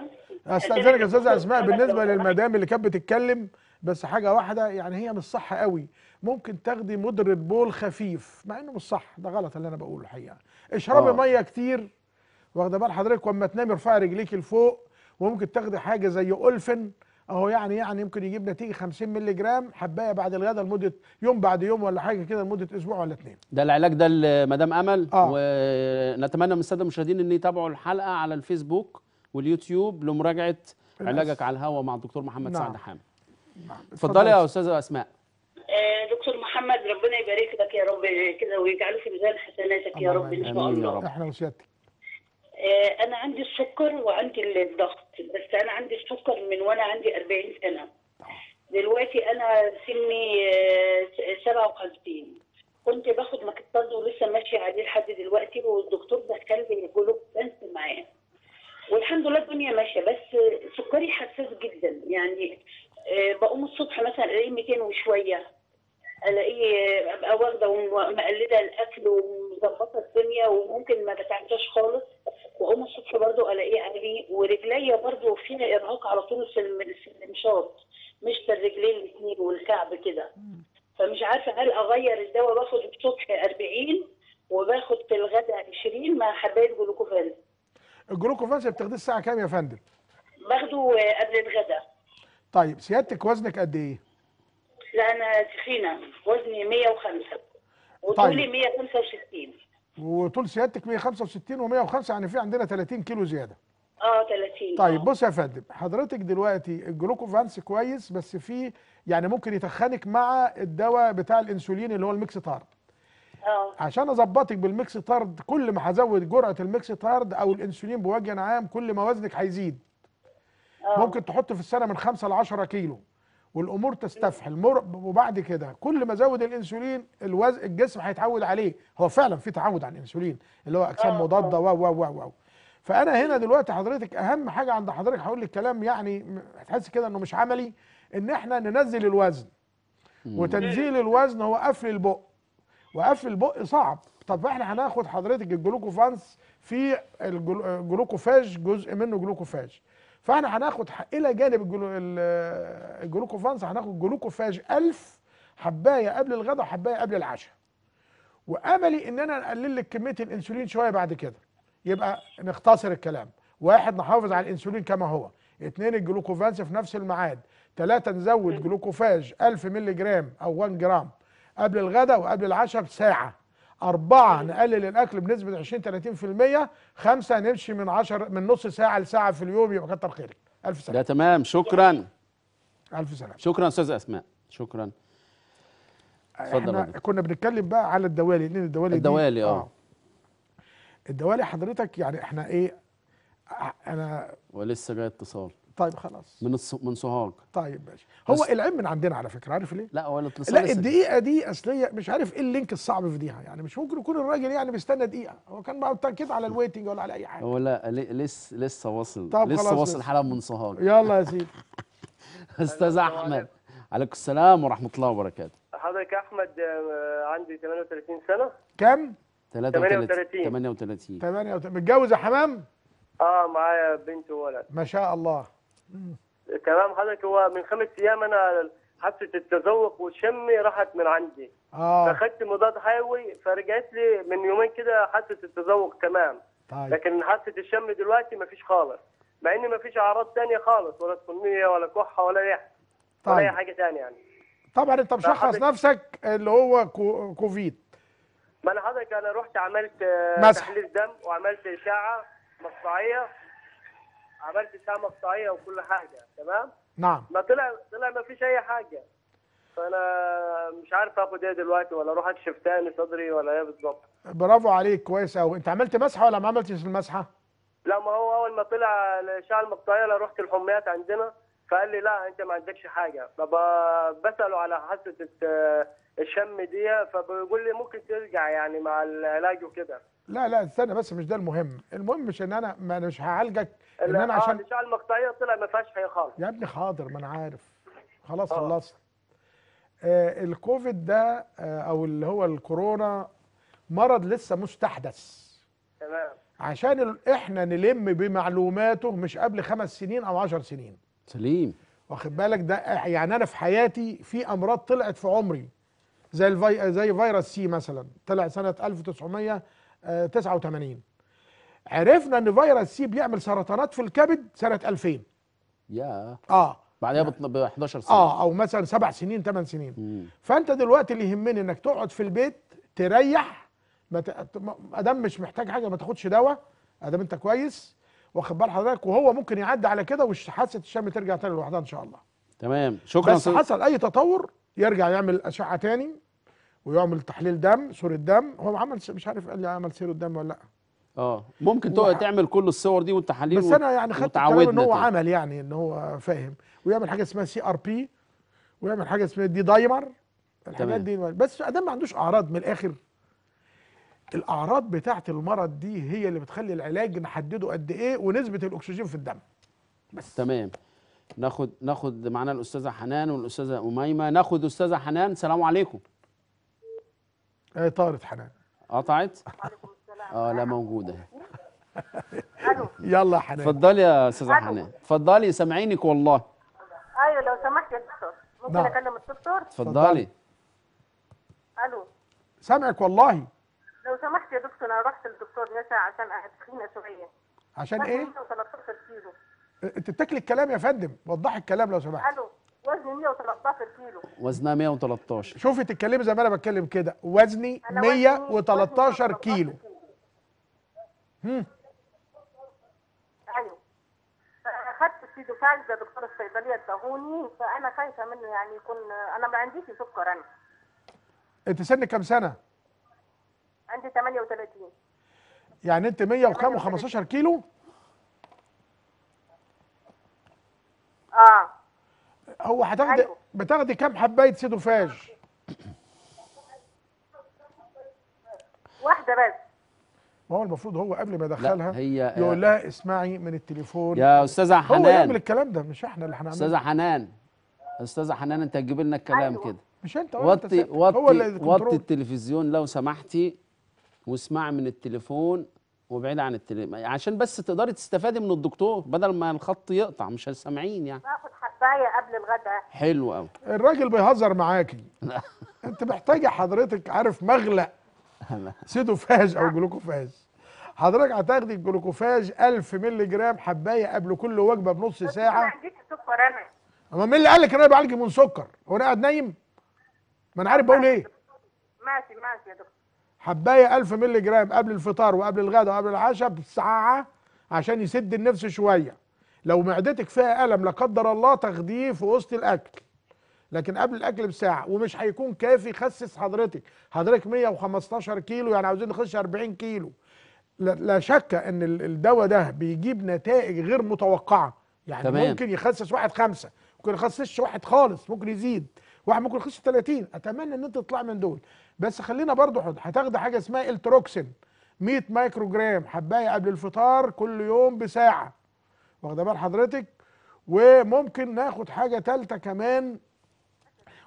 استاذنك يا استاذه اسماء، بالنسبه للمدام اللي كانت بتتكلم بس حاجه واحده، يعني هي مش صح قوي، ممكن تاخدي مضر بول خفيف مع انه مش صح، ده غلط اللي انا بقوله الحقيقه. اشربي ميه كتير واخده بال حضرتك، واما تنامي ارفعي رجليك لفوق، وممكن تاخدي حاجه زي أولفن اهو، يعني يعني يمكن يجيب نتيجه خمسين مللي جرام حبايه بعد الغداء لمده يوم بعد يوم ولا حاجه كده لمده اسبوع ولا اثنين. ده العلاج ده لمدام امل. آه. ونتمنى من الساده المشاهدين ان يتابعوا الحلقه على الفيسبوك واليوتيوب لمراجعه علاجك على الهواء مع الدكتور محمد نعم. سعد حامد. نعم. اتفضلي يا استاذه اسماء. آه دكتور محمد ربنا يبارك لك يا رب كده ويجعله في ميزان حسناتك يا رب ان شاء الله. احنا وسيادتك. آه انا عندي السكر وعندي الضغط، بس انا عندي السكر من وانا عندي أربعين سنه. دلوقتي انا سني آه سبعة وخمسين، كنت باخد مكتاز ولسه ماشيه عليه لحد دلوقتي، والدكتور دخلني جلوكوز معاه والحمد لله الدنيا ماشيه، بس سكري حساس جدا. يعني بقوم الصبح مثلا الاقيه مئتين وشويه، الاقيه ابقى واخده ومقلده الاكل ومظبطه الدنيا وممكن ما بتعملش خالص، واقوم الصبح برده الاقيه عالي، ورجليا برده فيها ارهاق على طول في الانشاط، مش في الرجلين الاثنين والكعب كده. فمش عارفه هل اغير الدواء، باخد الصبح أربعين وباخد في الغداء عشرين مع حبايه جلوكوفان. الجلوكوفانس بتاخديه الساعة كام يا فندم؟ باخده قبل الغداء. طيب سيادتك وزنك قد إيه؟ لا أنا تخينة، وزني مية وخمسة وطولي طيب. مية وخمسة وستين. وطول سيادتك مية وخمسة وستين و105، يعني في عندنا ثلاثين كيلو زيادة. اه ثلاثين. طيب بص يا فندم، حضرتك دلوقتي الجلوكوفانس كويس، بس في يعني ممكن يتخنك مع الدواء بتاع الأنسولين اللي هو الميكس تارد. أوه. عشان اظبطك بالميكس تارد، كل ما هزود جرعه الميكس تارد او الانسولين بوجه عام كل ما وزنك هيزيد. ممكن تحط في السنه من خمسة ل عشرة كيلو والامور تستفحل، وبعد كده كل ما ازود الانسولين الوزن الجسم هيتعود عليه، هو فعلا في تعود على الانسولين اللي هو اجسام مضاده و و و و فانا هنا دلوقتي حضرتك اهم حاجه عند حضرتك، هقول لك كلام يعني هتحس كده انه مش عملي، ان احنا ننزل الوزن. وتنزيل الوزن هو قفل البق، وقفل البق صعب. طب احنا هناخد حضرتك الجلوكوفانس في الجلوكوفاج، جزء منه جلوكوفاج، فاحنا هناخد الى جانب الجلوكوفانس هناخد جلوكوفاج ألف حبايه قبل الغداء وحبايه قبل العشاء، واملي ان انا اقلل لك كميه الانسولين شويه بعد كده. يبقى نختصر الكلام، واحد نحافظ على الانسولين كما هو، اثنين الجلوكوفانس في نفس الميعاد، ثلاثه نزود جلوكوفاج ألف مللي جرام او واحد جرام قبل الغداء وقبل العشاء بساعة، أربعة نقلل الأكل بنسبة عشرين ثلاثين في المية، خمسة نمشي من عشر من نص ساعة لساعة في اليوم. يبقى كتر خيرك، ألف سلام. ده تمام، شكرا. ألف سلام، شكرا أستاذ أسماء، شكرا. احنا كنا بنتكلم بقى على الدوالي، لأن الدوالي الدوالي اه الدوالي حضرتك يعني احنا إيه، أنا ولسه جاي اتصال. طيب خلاص، من من سوهاج. طيب ماشي، هو العيب من عندنا على فكره، عارف ليه؟ لا هو الاتصال لا الدقيقه دي اصليه، مش عارف ايه اللينك الصعب في ديها، يعني مش ممكن يكون الراجل يعني بيستنى دقيقه، هو كان معاه تاكيد على الويتنج ولا على اي حاجه. هو لا لسه لسه واصل، طب لسه واصل حالا من سوهاج. يلا يا سيدي. استاذ احمد، عليكم السلام ورحمه الله وبركاته. حضرتك احمد عندي ثمانية وثلاثين سنه. كم؟ ثلاثة وثلاثين. ثمانية وثلاثين. متجوز يا حمام؟ اه معايا بنت وولد. ما شاء الله. تمام حضرتك، هو من خمس ايام انا حاسه التذوق والشم راحت من عندي، اه فاخدت مضاد حيوي، فرجعت لي من يومين كده حاسه التذوق تمام. طيب. لكن حاسه الشم دلوقتي مفيش خالص، مع ان مفيش اعراض ثانيه خالص، ولا سخونيه ولا كحه ولا ريحه. طيب. ولا اي حاجه ثانيه يعني. طبعا انت مشخص نفسك اللي هو كو... كوفيد. ما انا حضرتك انا رحت عملت تحليل دم وعملت اشعه مصاعيه، عملت ساعه مصاعيه وكل حاجه تمام. نعم. ما طلع طلع ما فيش اي حاجه، فانا مش عارف اخد ايه دلوقتي، ولا اروح اكشف تاني صدري ولا ايه بالظبط. برافو عليك، كويس قوي. انت عملت مسحه ولا ما عملتش المسحه؟ لا، ما هو اول ما طلع الاشعه المقطعيه انا رحت الحميات عندنا، فقال لي لا انت ما عندكش حاجه. فبساله على حاسه الشم دي، فبيقول لي ممكن ترجع يعني مع العلاج وكده. لا لا استنى بس، مش ده المهم، المهم مش ان انا ما مش هعالجك، ان انا عشان الاشعه المقطعيه طلع ما فيهاش حاجه خالص. يا ابني حاضر، ما انا عارف خلاص خلصت. آه الكوفيد ده آه او اللي هو الكورونا مرض لسه مستحدث، تمام، عشان احنا نلم بمعلوماته مش قبل خمس سنين او عشر سنين. سليم، واخد بالك؟ ده يعني انا في حياتي في امراض طلعت في عمري زي الفي... زي فيروس سي مثلا، طلع سنه ألف وتسعمية وتسعة وتمانين، عرفنا ان فيروس سي بيعمل سرطانات في الكبد سنه ألفين. يا اه بعدها ب احداشر سنه اه او مثلا سبع سنين ثمان سنين. مم. فانت دلوقتي اللي يهمني انك تقعد في البيت تريح، ما ادام مش محتاج حاجه، ما تاخدش دواء ادام انت كويس، واخد بال حضرتك، وهو ممكن يعدي على كده وحاسه الشم ترجع تاني لوحدها ان شاء الله. تمام، شكرا. بس حصل اي تطور يرجع يعمل اشعه تاني ويعمل تحليل دم، صوره دم. هو عمل مش عارف، قال لي عمل سيره دم ولا لا. اه ممكن تقعد و... تعمل كل الصور دي والتحاليل، بس انا يعني خدت الكلام ان هو عمل، يعني ان هو فاهم، ويعمل حاجه اسمها سي ار بي، ويعمل حاجه اسمها دي دايمر، الحاجات دي. بس ادام ما عندوش اعراض، من الاخر الاعراض بتاعت المرض دي هي اللي بتخلي العلاج نحدده قد ايه ونسبه الاكسجين في الدم بس. تمام، ناخد ناخد معانا الاستاذه حنان والاستاذه اميمه. ناخد استاذه حنان. السلام عليكم. ايه طارت حنان؟ قطعت؟ وعليكم السلام. اه لا موجوده. يلا يا حنان، اتفضلي يا استاذه حنان، اتفضلي، سامعينك والله. ايوه لو سمحت يا دكتور، ممكن ده. اكلم الدكتور؟ اتفضلي. الو، سامعك والله. لو سمحت يا دكتور، انا رحت للدكتور نسا عشان اتخينه شويه. عشان ايه؟ مية وتلتاشر كيلو. انت بتاكلي الكلام يا فندم، وضحي الكلام لو سمحت. الو، وزني مية وتلتاشر كيلو. وزنها مية وتلتاشر. شوفي تتكلمي زي ما انا بتكلم كده، وزني مية وتلتاشر كيلو. امم ايوه، اخدت سيدوفاكس ده دكتور الصيدليه اداهوني، فانا خايفه منه يعني يكون، انا ما عنديش سكر. انا انت سنك كام سنه؟ عندي تمانية وتلاتين. يعني انت مية وكام وخمستاشر كيلو؟ اه هو هتاخدي أيوه. بتاخدي كام حبايه سيدوفاج؟ واحده بس. ما هو المفروض هو قبل ما يدخلها هي يقول لها اسمعي من التليفون يا استاذه حنان. هو يعمل الكلام ده، مش احنا اللي هنعمله. استاذه حنان، استاذه حنان انت هتجيب لنا الكلام أيوه. كده مش انت. وطي وطي وطي التلفزيون لو سمحتي، واسمعي من التليفون وبعيد عن التليفون عشان بس تقدري تستفادي من الدكتور بدل ما الخط يقطع، مش سامعين يعني. باخد حبايه قبل الغداء. حلو قوي. الراجل بيهزر معاكي. انت محتاجه حضرتك عارف مغلق سيدوفاج او جلوكوفاج. حضرتك هتاخدي الجلوكوفاج ألف مللي جرام حبايه قبل كل وجبه بنص ساعه. ما عنديش سكر انا. اما مين اللي قال لك ان انا بعالج من سكر؟ هو انا قاعد نايم؟ ما انا عارف بقول ايه. ماشي ماشي يا دكتور. حبايه ألف مللي جرام قبل الفطار وقبل الغداء وقبل العشاء بساعه عشان يسد النفس شويه. لو معدتك فيها الم لا قدر الله تاخديه في وسط الاكل، لكن قبل الاكل بساعه، ومش هيكون كافي يخسس حضرتك. حضرتك مية وخمستاشر كيلو، يعني عاوزين نخش أربعين كيلو. لا شك ان الدواء ده بيجيب نتائج غير متوقعه، يعني تمام. ممكن يخسس واحد خمسه، ممكن يخسسش واحد خالص، ممكن يزيد واحد، ممكن يخش تلاتين. اتمنى ان انت تطلع من دول. بس خلينا برضو هتاخد حاجه اسمها التروكسين مية مايكرو جرام حبايه قبل الفطار كل يوم بساعه، واخده بال حضرتك. وممكن ناخد حاجه ثالثه كمان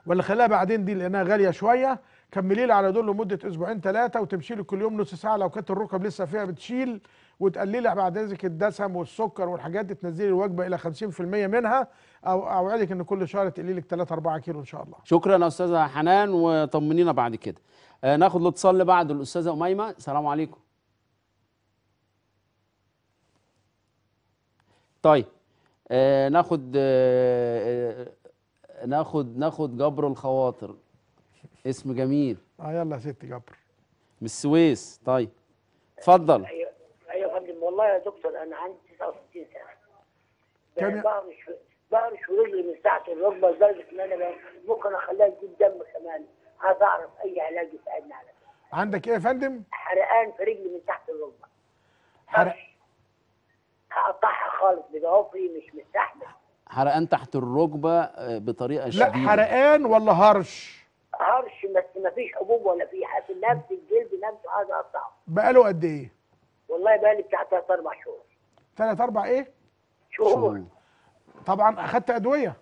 ولا خليها بعدين دي لانها غاليه شويه. كملي لي على دول لمده اسبوعين ثلاثه، وتمشي لي كل يوم نص ساعه لو كانت الركب لسه فيها بتشيل، وتقللي بعد ذلك الدسم والسكر والحاجات دي، تنزلي الوجبه الى خمسين في المية منها. او اوعدك ان كل شهر تقللي لك تلاتة أربعة كيلو ان شاء الله. شكرا يا استاذه حنان، وطمنينا بعد كده. آه ناخد الاتصال اللي بعده، الاستاذه اميمه. السلام عليكم. طيب آه ناخد آه ناخد ناخد جبر الخواطر، اسم جميل. اه يلا يا ست جبر من السويس. طيب اتفضل. ايوه يا فندم، والله والله يا دكتور انا عندي تسعة وستين سنه. بقى مش ظهري شوري من ساعه الركبه لدرجه ان انا ممكن اخليها تجيب دم كمان. عايز اعرف اي علاج يساعدني على ده. عندك ايه يا فندم؟ حرقان في رجلي من تحت الركبه. حرق هقطعها خالص بضوافري مش مستحمل. حرقان تحت الركبه بطريقه شديده؟ لا حرقان ولا هرش؟ هرش بس مفيش حبوب ولا في حاجه، نفس الجلد نفسه عايز اقطعه. بقاله قد ايه؟ والله بقالي بتاع ثلاث اربع شهور. ثلاث اربع ايه؟ شهور. طبعا اخدت ادويه؟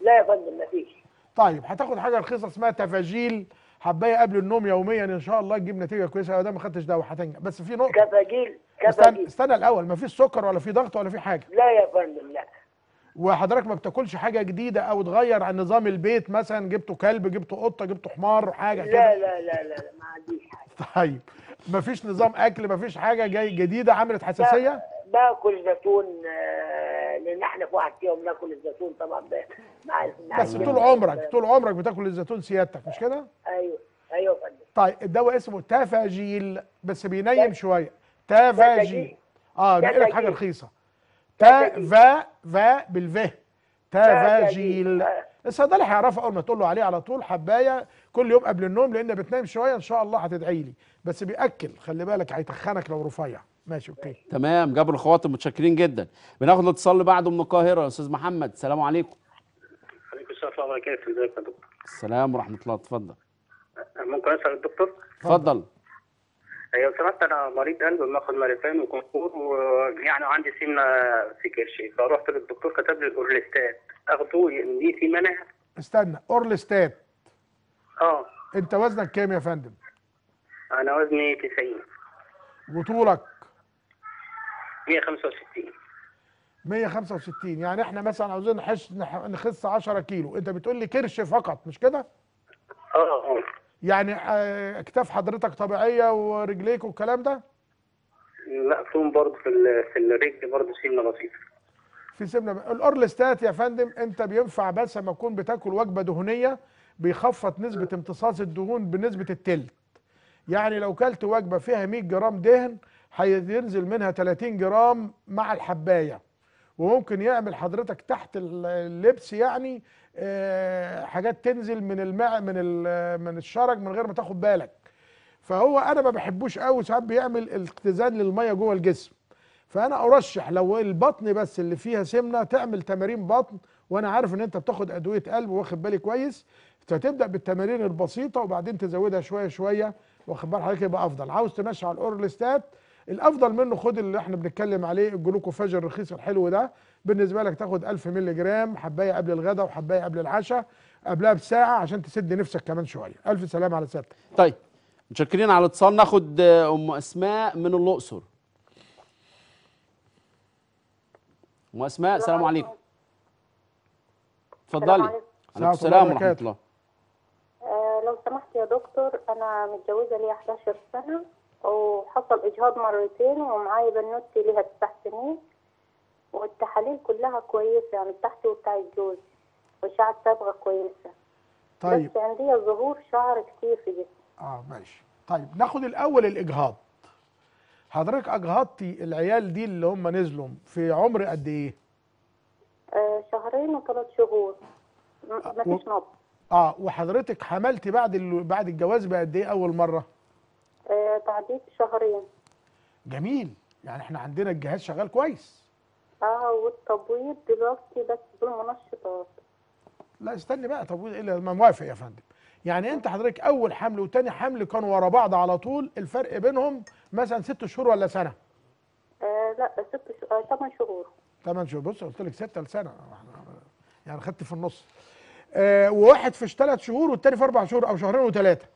لا يا فندم مفيش. طيب هتاخد حاجه رخيصه اسمها تفاجيل، حبايه قبل النوم يوميا ان شاء الله تجيب نتيجه كويسه. لو ده ما خدتش دواء هتنجح. بس في نقطه كفاجيل كفاجيل استنى الاول، مفيش سكر ولا في ضغط ولا في حاجه؟ لا يا فندم لا. وحضرتك ما بتاكلش حاجه جديده او تغير عن نظام البيت؟ مثلا جبتوا كلب، جبتوا قطه، جبتوا حمار، حاجه كده؟ لا لا لا لا ما عنديش حاجه. طيب مفيش نظام اكل، مفيش حاجه جاي جديده عملت حساسيه؟ باكل زيتون لان احنا في واحد فيهم بناكل الزيتون طبعا مع بس طول عمرك طول عمرك بتاكل الزيتون سيادتك مش كده؟ ايوه ايوه يا فندم. طيب الدواء اسمه تافاجيل بس بينيم شويه. تافاجيل اه بيقول لك حاجه رخيصه. تافا فا بالفه تافاجيل. الصيدلي هيعرفها اول ما تقول له عليه على طول. حبايه كل يوم قبل النوم لان بتنام شويه ان شاء الله هتدعي لي. بس بياكل خلي بالك هيتخنك لو رفيع. ماشي اوكي تمام. جابر الخواطر متشكرين جدا. بناخد الاتصال اللي بعده من القاهره. استاذ محمد السلام عليكم. وعليكم السلام ورحمه الله وبركاته. ازيك يا دكتور؟ السلام ورحمه الله. اتفضل. ممكن اسال الدكتور؟ اتفضل. ايوه سمعت انا مريض قلب باخد مارفان وكونفور ويعني عندي سمنه في كرشي، فروحت للدكتور كتب لي الاورليستات اخده دي في مناعه. استنى اورليستات اه انت وزنك كام يا فندم؟ انا وزني تسعين. وطولك؟ مية وخمسة وستين. مية وخمسة وستين يعني احنا مثلا عاوزين نحش نخس عشرة كيلو، انت بتقول لي كرش فقط مش كده؟ اه اه يعني اكتاف حضرتك طبيعيه ورجليك والكلام ده؟ لا فيهم برضه في في الرجل برضه سمنه بسيطه. في سمنه ب... الاورليستات يا فندم انت بينفع بس لما تكون بتاكل وجبه دهنيه بيخفض نسبه امتصاص الدهون بنسبه التلت. يعني لو كلت وجبه فيها مية جرام دهن هينزل منها تلاتين جرام مع الحبايه، وممكن يعمل حضرتك تحت اللبس يعني حاجات تنزل من الماء من من الشرج من غير ما تاخد بالك. فهو انا ما بحبوش قوي، ساعات بيعمل اختزال للميه جوه الجسم. فانا ارشح لو البطن بس اللي فيها سمنه تعمل تمارين بطن، وانا عارف ان انت بتاخد ادويه قلب واخد بالي كويس، فتبدا بالتمارين البسيطه وبعدين تزودها شويه شويه واخد بال حضرتك يبقى افضل. عاوز تمشي على الاورليستات الافضل منه خد اللي احنا بنتكلم عليه الجلوكوفاج الرخيص الحلو ده، بالنسبه لك تاخد ألف مللي جرام حبايه قبل الغداء وحبايه قبل العشاء قبلها بساعه عشان تسد نفسك كمان شويه. الف سلام على سيادتك. طيب متشكرين على الاتصال. ناخد ام اسماء من الاقصر. ام اسماء السلام عليكم. اتفضلي. عليكم السلام ورحمه الله. أه لو سمحت يا دكتور انا متجوزه لي احداشر سنه وحصل اجهاض مرتين ومعايا بنوتي ليها تسع سنين والتحاليل كلها كويسه يعني بتاعتي وبتاع الجوز واشعه صبغه كويسه. طيب بس عندي ظهور شعر كتير في جسمي. اه ماشي. طيب ناخد الاول الاجهاض. حضرتك اجهضتي العيال دي اللي هم نزلوا في عمر قد ايه؟ آه شهرين وثلاث شهور مفيش نبض. اه وحضرتك حملتي بعد ال... بعد الجواز بقد ايه اول مره؟ تعديل شهرين. جميل يعني احنا عندنا الجهاز شغال كويس. اه والتبويض دلوقتي بس دول منشطات. لا استني بقى تبويض الا ما موافق يا فندم. يعني انت حضرتك اول حمل وتاني حمل كانوا ورا بعض على طول، الفرق بينهم مثلا ست شهور ولا سنه؟ آه لا ست شهور. ثمان شهور. ثمان شهور. بص قلت لك سته لسنه يعني خدت في النص. آه وواحد في ثلاث شهور والتاني في اربع شهور او شهرين وثلاثه.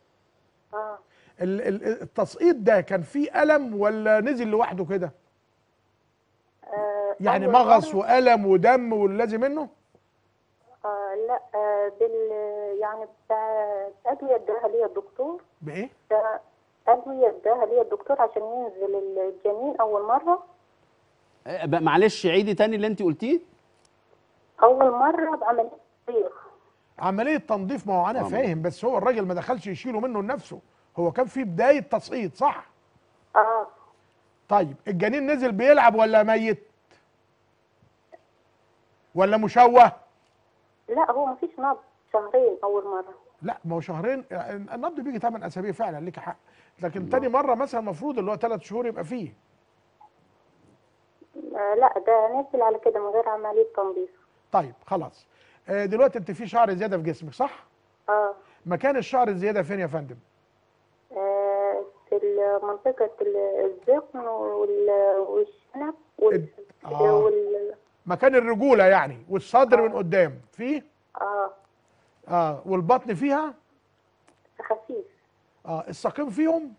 اه التسقيط ده كان فيه ألم ولا نزل لوحده كده؟ آه يعني مغص وألم ودم واللازم منه؟ آه لا آه بال يعني بأدوية اداها ليا الدكتور. بإيه؟ أدوية اداها ليا الدكتور عشان ينزل الجنين أول مرة. آه معلش عيدي تاني اللي أنت قلتيه؟ أول مرة بعملية تنظيف. عملية تنظيف ما هو أنا فاهم، بس هو الراجل ما دخلش يشيله منه لنفسه. هو كان في بداية تسقيط صح؟ اه طيب الجنين نزل بيلعب ولا ميت ولا مشوه؟ لا هو مفيش نبض، شهرين اول مره. لا ما هو شهرين النبض بيجي ثمانية اسابيع فعلا، ليك حق، لكن تاني مره مثلا المفروض اللي هو ثلاث شهور يبقى فيه. آه لا ده نزل على كده من غير عمليه تنظيف. طيب خلاص آه دلوقتي انت في شعر زياده في جسمك صح؟ اه. مكان الشعر الزياده فين يا فندم؟ آه في منطقه الذقن والشنب وال آه. وال مكان الرجوله يعني، والصدر آه. من قدام فيه؟ اه. اه والبطن فيها؟ خفيف. اه الساقين فيهم؟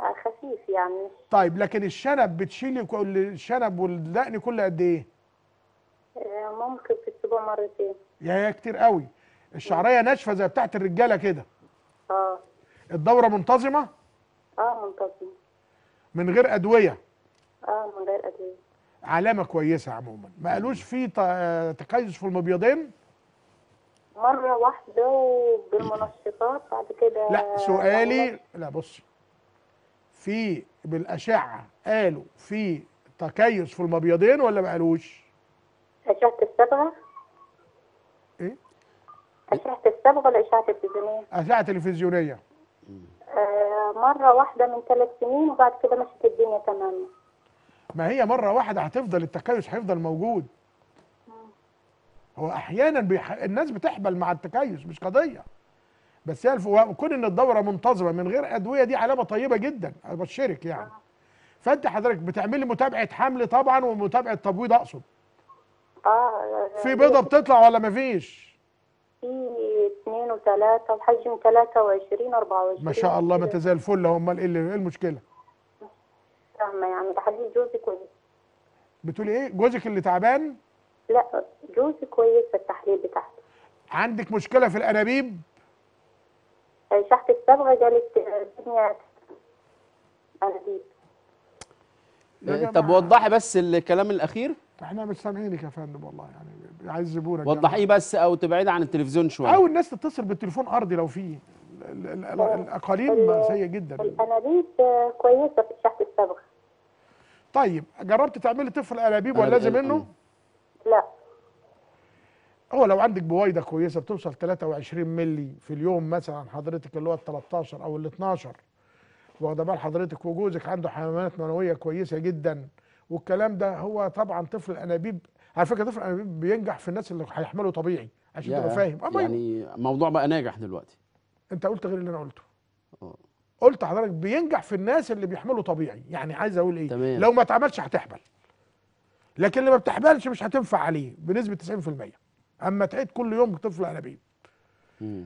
آه خفيف يعني. طيب لكن الشنب بتشيلي كل الشنب والدقن كل قد ايه؟ آه ممكن في الاسبوع مرتين. يا كتير قوي. الشعريه ناشفه زي بتاعت الرجاله كده. اه. الدوره منتظمه؟ اه منتظمه. من غير ادويه؟ اه من غير ادويه. علامه كويسه عموما، ما قالوش في تكيس في المبيضين؟ مره واحده وبالمنشطات بعد كده. لا سؤالي لا بصي، في بالاشعه قالوا في تكيس في المبيضين ولا ما قالوش؟ اشعه الصبغه ايه؟ اشعه الصبغه ولا اشعه تلفزيونيه؟ اشعه تلفزيونيه آه مره واحده من ثلاث سنين وبعد كده مشت الدنيا تماما. ما هي مره واحده هتفضل التكيس هيفضل موجود. هو احيانا بيح... الناس بتحبل مع التكيس مش قضيه، بس هي الف... وكون ان الدوره منتظمه من غير ادويه دي علامه طيبه جدا ابشرك يعني. فانت حضرتك بتعملي متابعه حمل طبعا ومتابعه تبويض اقصد. اه في بيضه بتطلع ولا مفيش؟ في اثنين وثلاثه وحجم ثلاثة وعشرين أربعة وعشرين. ما شاء الله ما تزال الفل. امال ايه المشكله؟ فاهمه يعني بحليل جوزي كويس. بتقولي ايه؟ جوزك اللي تعبان؟ لا جوزي كويس في التحليل بتاعته. عندك مشكله في الانابيب؟ شحت الصبغه جالت الدنيا انابيب. طب وضحي بس الكلام الاخير. احنا مش سامعينك يا فندم والله، يعني عايز زبونك وضحيه بس او تبعدي عن التلفزيون شويه او الناس تتصل بالتليفون ارضي لو فيه. الاقاليم سيئه جدا. الانابيب كويسه في شحت الصبغه. طيب جربت تعملي طفل انابيب ولا لازم منه؟ لا هو لو عندك بويضه كويسه بتوصل ثلاثة وعشرين مللي في اليوم مثلا حضرتك، اللي هو الثلاثة عشر او الاثناشر، واخده بال حضرتك، وجوزك عنده حمامات منويه كويسه جدا والكلام ده، هو طبعا طفل الانابيب على فكره طفل الانابيب بينجح في الناس اللي هيحمله طبيعي عشان تبقى فاهم. يعني موضوع بقى ناجح دلوقتي. انت قلت غير اللي انا قلته. اه قلت حضرتك بينجح في الناس اللي بيحملوا طبيعي، يعني عايز اقول ايه؟ تمام. لو ما اتعملش هتحبل، لكن اللي ما بتحبلش مش هتنفع عليه بنسبه تسعين في المية اما تعيد كل يوم طفل انابيب.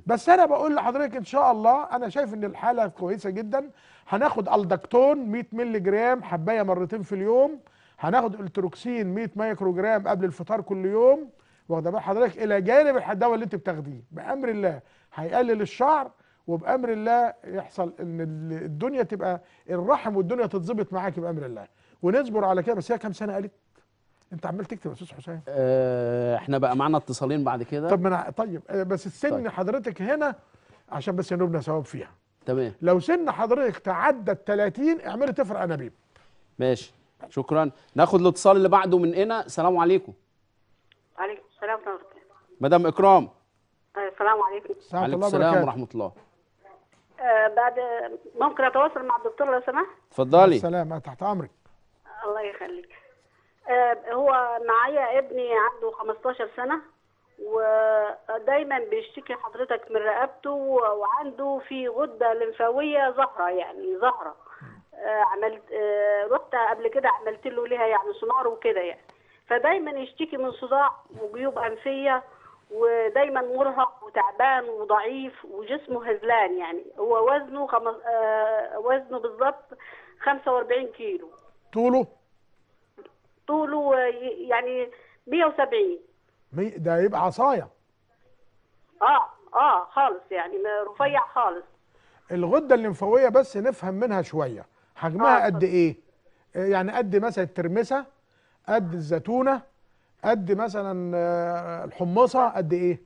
بس انا بقول لحضرتك ان شاء الله انا شايف ان الحاله كويسه جدا. هناخد الدكتون مية مللي جرام حبايه مرتين في اليوم، هناخد التروكسين مية مايكرو جرام قبل الفطار كل يوم، واخده بال حضرتك، الى جانب الدواء اللي انت بتاخديه. بامر الله هيقلل الشعر، وبامر الله يحصل ان الدنيا تبقى الرحم والدنيا تتظبط معاكي بامر الله، ونصبر على كده. بس هي كام سنه قالت؟ انت عمال تكتب يا استاذ حسام. اه احنا بقى معانا اتصالين بعد كده. طب من طيب بس السن طيب. حضرتك هنا عشان بس نبنى ثواب فيها. تمام. لو سن حضرتك تعدى ال ثلاثين اعملي طفل انابيب. ماشي شكرا. ناخد الاتصال اللي بعده من هنا. السلام عليكم. وعليكم السلام ورحمه الله. مدام اكرام. السلام عليكم. وعليكم السلام ورحمه الله. آه بعد ممكن اتواصل مع الدكتور لو سمحت؟ اتفضلي. السلام تحت امرك. الله يخليك. هو معايا ابني عنده خمستاشر سنة ودايما بيشتكي حضرتك من رقبته، وعنده في غده لمفاويه ظاهره، يعني ظاهره. عملت رحت قبل كده عملت له ليها يعني سونار وكده يعني، فدايما يشتكي من صداع وجيوب انفيه، ودايما مرهق وتعبان وضعيف وجسمه هزلان. يعني هو وزنه خم... وزنه بالظبط خمسة وأربعين كيلو. طوله طوله يعني مية وسبعين. ده يبقى عصايه. اه اه خالص يعني رفيع خالص. الغده الليمفاويه بس نفهم منها شويه حجمها آه قد ايه؟ يعني قد مثلا الترمسه، قد الزيتونه، قد مثلا الحمصه، قد ايه؟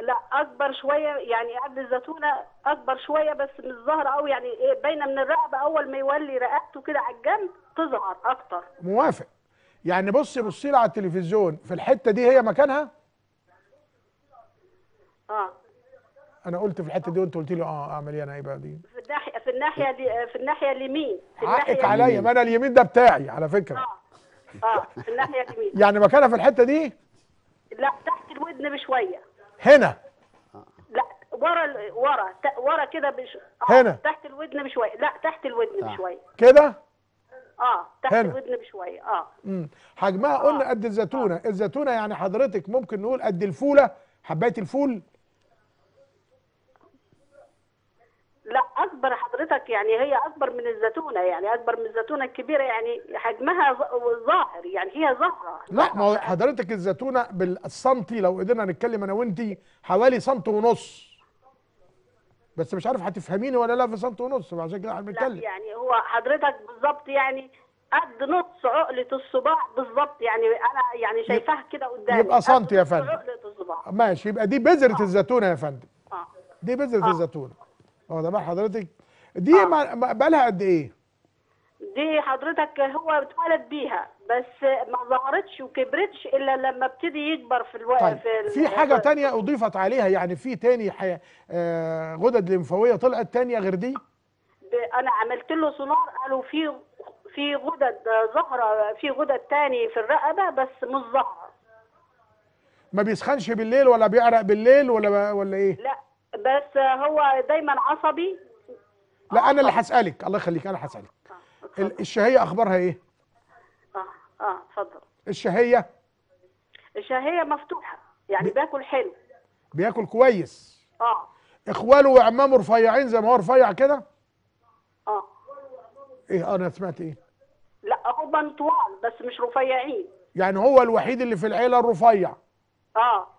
لا اكبر شويه يعني قبل الزيتونه اكبر شويه بس مش ظاهره قوي يعني ايه باينه من الرقبه اول ما يولي رقبته كده على الجنب تظهر اكتر. موافق. يعني بصي بصي لها على التلفزيون في الحته دي هي مكانها؟ اه انا قلت في الحته دي وانت قلت لي اه اعمل ايه انا ايه بقى دي؟ في الناحيه في الناحيه دي في الناحيه اليمين. حقك عليا ما انا اليمين ده بتاعي على فكره. اه اه في الناحيه اليمين. يعني مكانها في الحته دي؟ لا تحت الودن بشويه. هنا؟ لا ورا ورا ورا كده بش... آه. هنا تحت الودن بشويه. لا تحت الودن آه. بشويه كده؟ اه تحت هنا. الودن بشويه اه امم حجمها آه. قلنا قد الزيتونه، آه. الزيتونه يعني حضرتك ممكن نقول قد الفوله، حبايه الفول؟ لا اكبر حضرتك، يعني هي اكبر من الزيتونه، يعني اكبر من الزيتونه الكبيره، يعني حجمها ظاهر، يعني هي ظاهره. لا ما حضرتك الزيتونه بالسنتي لو قدرنا نتكلم انا وانتي حوالي سنتي ونص، بس مش عارف هتفهميني ولا لا في سنتي ونص، عشان كده احنا بنتكلم. يعني هو حضرتك بالظبط يعني قد نص عقله الصباع بالظبط، يعني انا يعني شايفاها كده قدامي. يبقى سنتي يا فندم. عقله الصباع. ماشي، يبقى دي بذره آه. الزيتونه يا فندم. اه دي بذره آه. الزيتونه. واخده بال حضرتك؟ دي آه. بقى لها قد ايه؟ دي حضرتك هو اتولد بيها بس ما ظهرتش وكبرتش الا لما ابتدي يكبر في الوقت. طيب. في, في حاجه تانية اضيفت عليها، يعني في تاني حي... آه غدد لمفاويه طلعت تانية غير دي؟ انا عملت له سونار قالوا في في غدد ظاهره، في غدد تاني في الرقبه بس مش ظاهره. ما بيسخنش بالليل ولا بيعرق بالليل ولا ولا ايه؟ لا بس هو دايما عصبي. لا انا اللي هسالك، الله يخليك انا هسالك. آه، الشهيه اخبارها ايه؟ اه اه اتفضل. الشهيه الشهيه مفتوحه، يعني ب... بياكل حلو، بياكل كويس. اه اخواله وعمامه رفيعين زي ما هو رفيع كده؟ اه ايه انا سمعت ايه؟ لا هم طوال بس مش رفيعين، يعني هو الوحيد اللي في العيله الرفيع. اه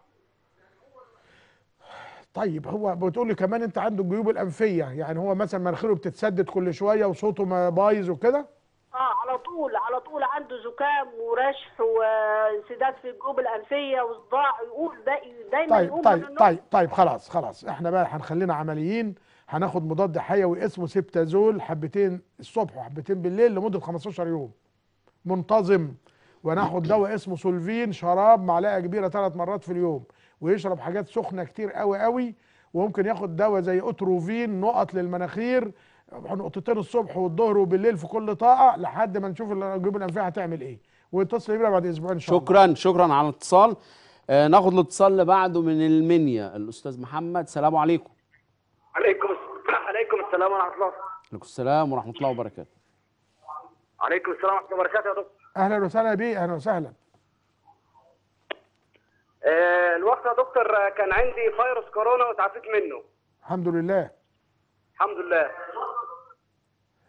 طيب هو بتقولي كمان انت عنده الجيوب الانفيه، يعني هو مثلا مناخيره بتتسدد كل شويه وصوته ما بايظ وكده؟ اه على طول على طول عنده زكام ورشح وانسداد في الجيوب الانفيه وصداع، يقول دايما يقول. طيب طيب طيب طيب خلاص خلاص احنا بقى هنخلينا عمليين، هناخد مضاد حيوي اسمه سبتازول حبتين الصبح وحبتين بالليل لمده خمستاشر يوم منتظم، وناخد دواء اسمه سولفين شراب معلقه كبيره ثلاث مرات في اليوم، ويشرب حاجات سخنه كتير قوي قوي، وممكن ياخد دواء زي اوتروفين نقط للمناخير نقطتين الصبح والظهر وبالليل في كل طاقه لحد ما نشوف الجيوب الانفيه هتعمل ايه، واتصل بينا بعد اسبوعين ان شاء الله. شكرا شكرا على الاتصال. آه ناخد الاتصال اللي بعده من المنيا، الاستاذ محمد. السلام عليكم. عليكم عليكم السلام ورحمه الله. عليكم السلام ورحمه الله وبركاته. عليكم السلام ورحمه الله وبركاته يا دكتور. اهلا وسهلا بيه. اهلا وسهلا. الوقت يا دكتور كان عندي فيروس كورونا وتعافيت منه الحمد لله. الحمد لله.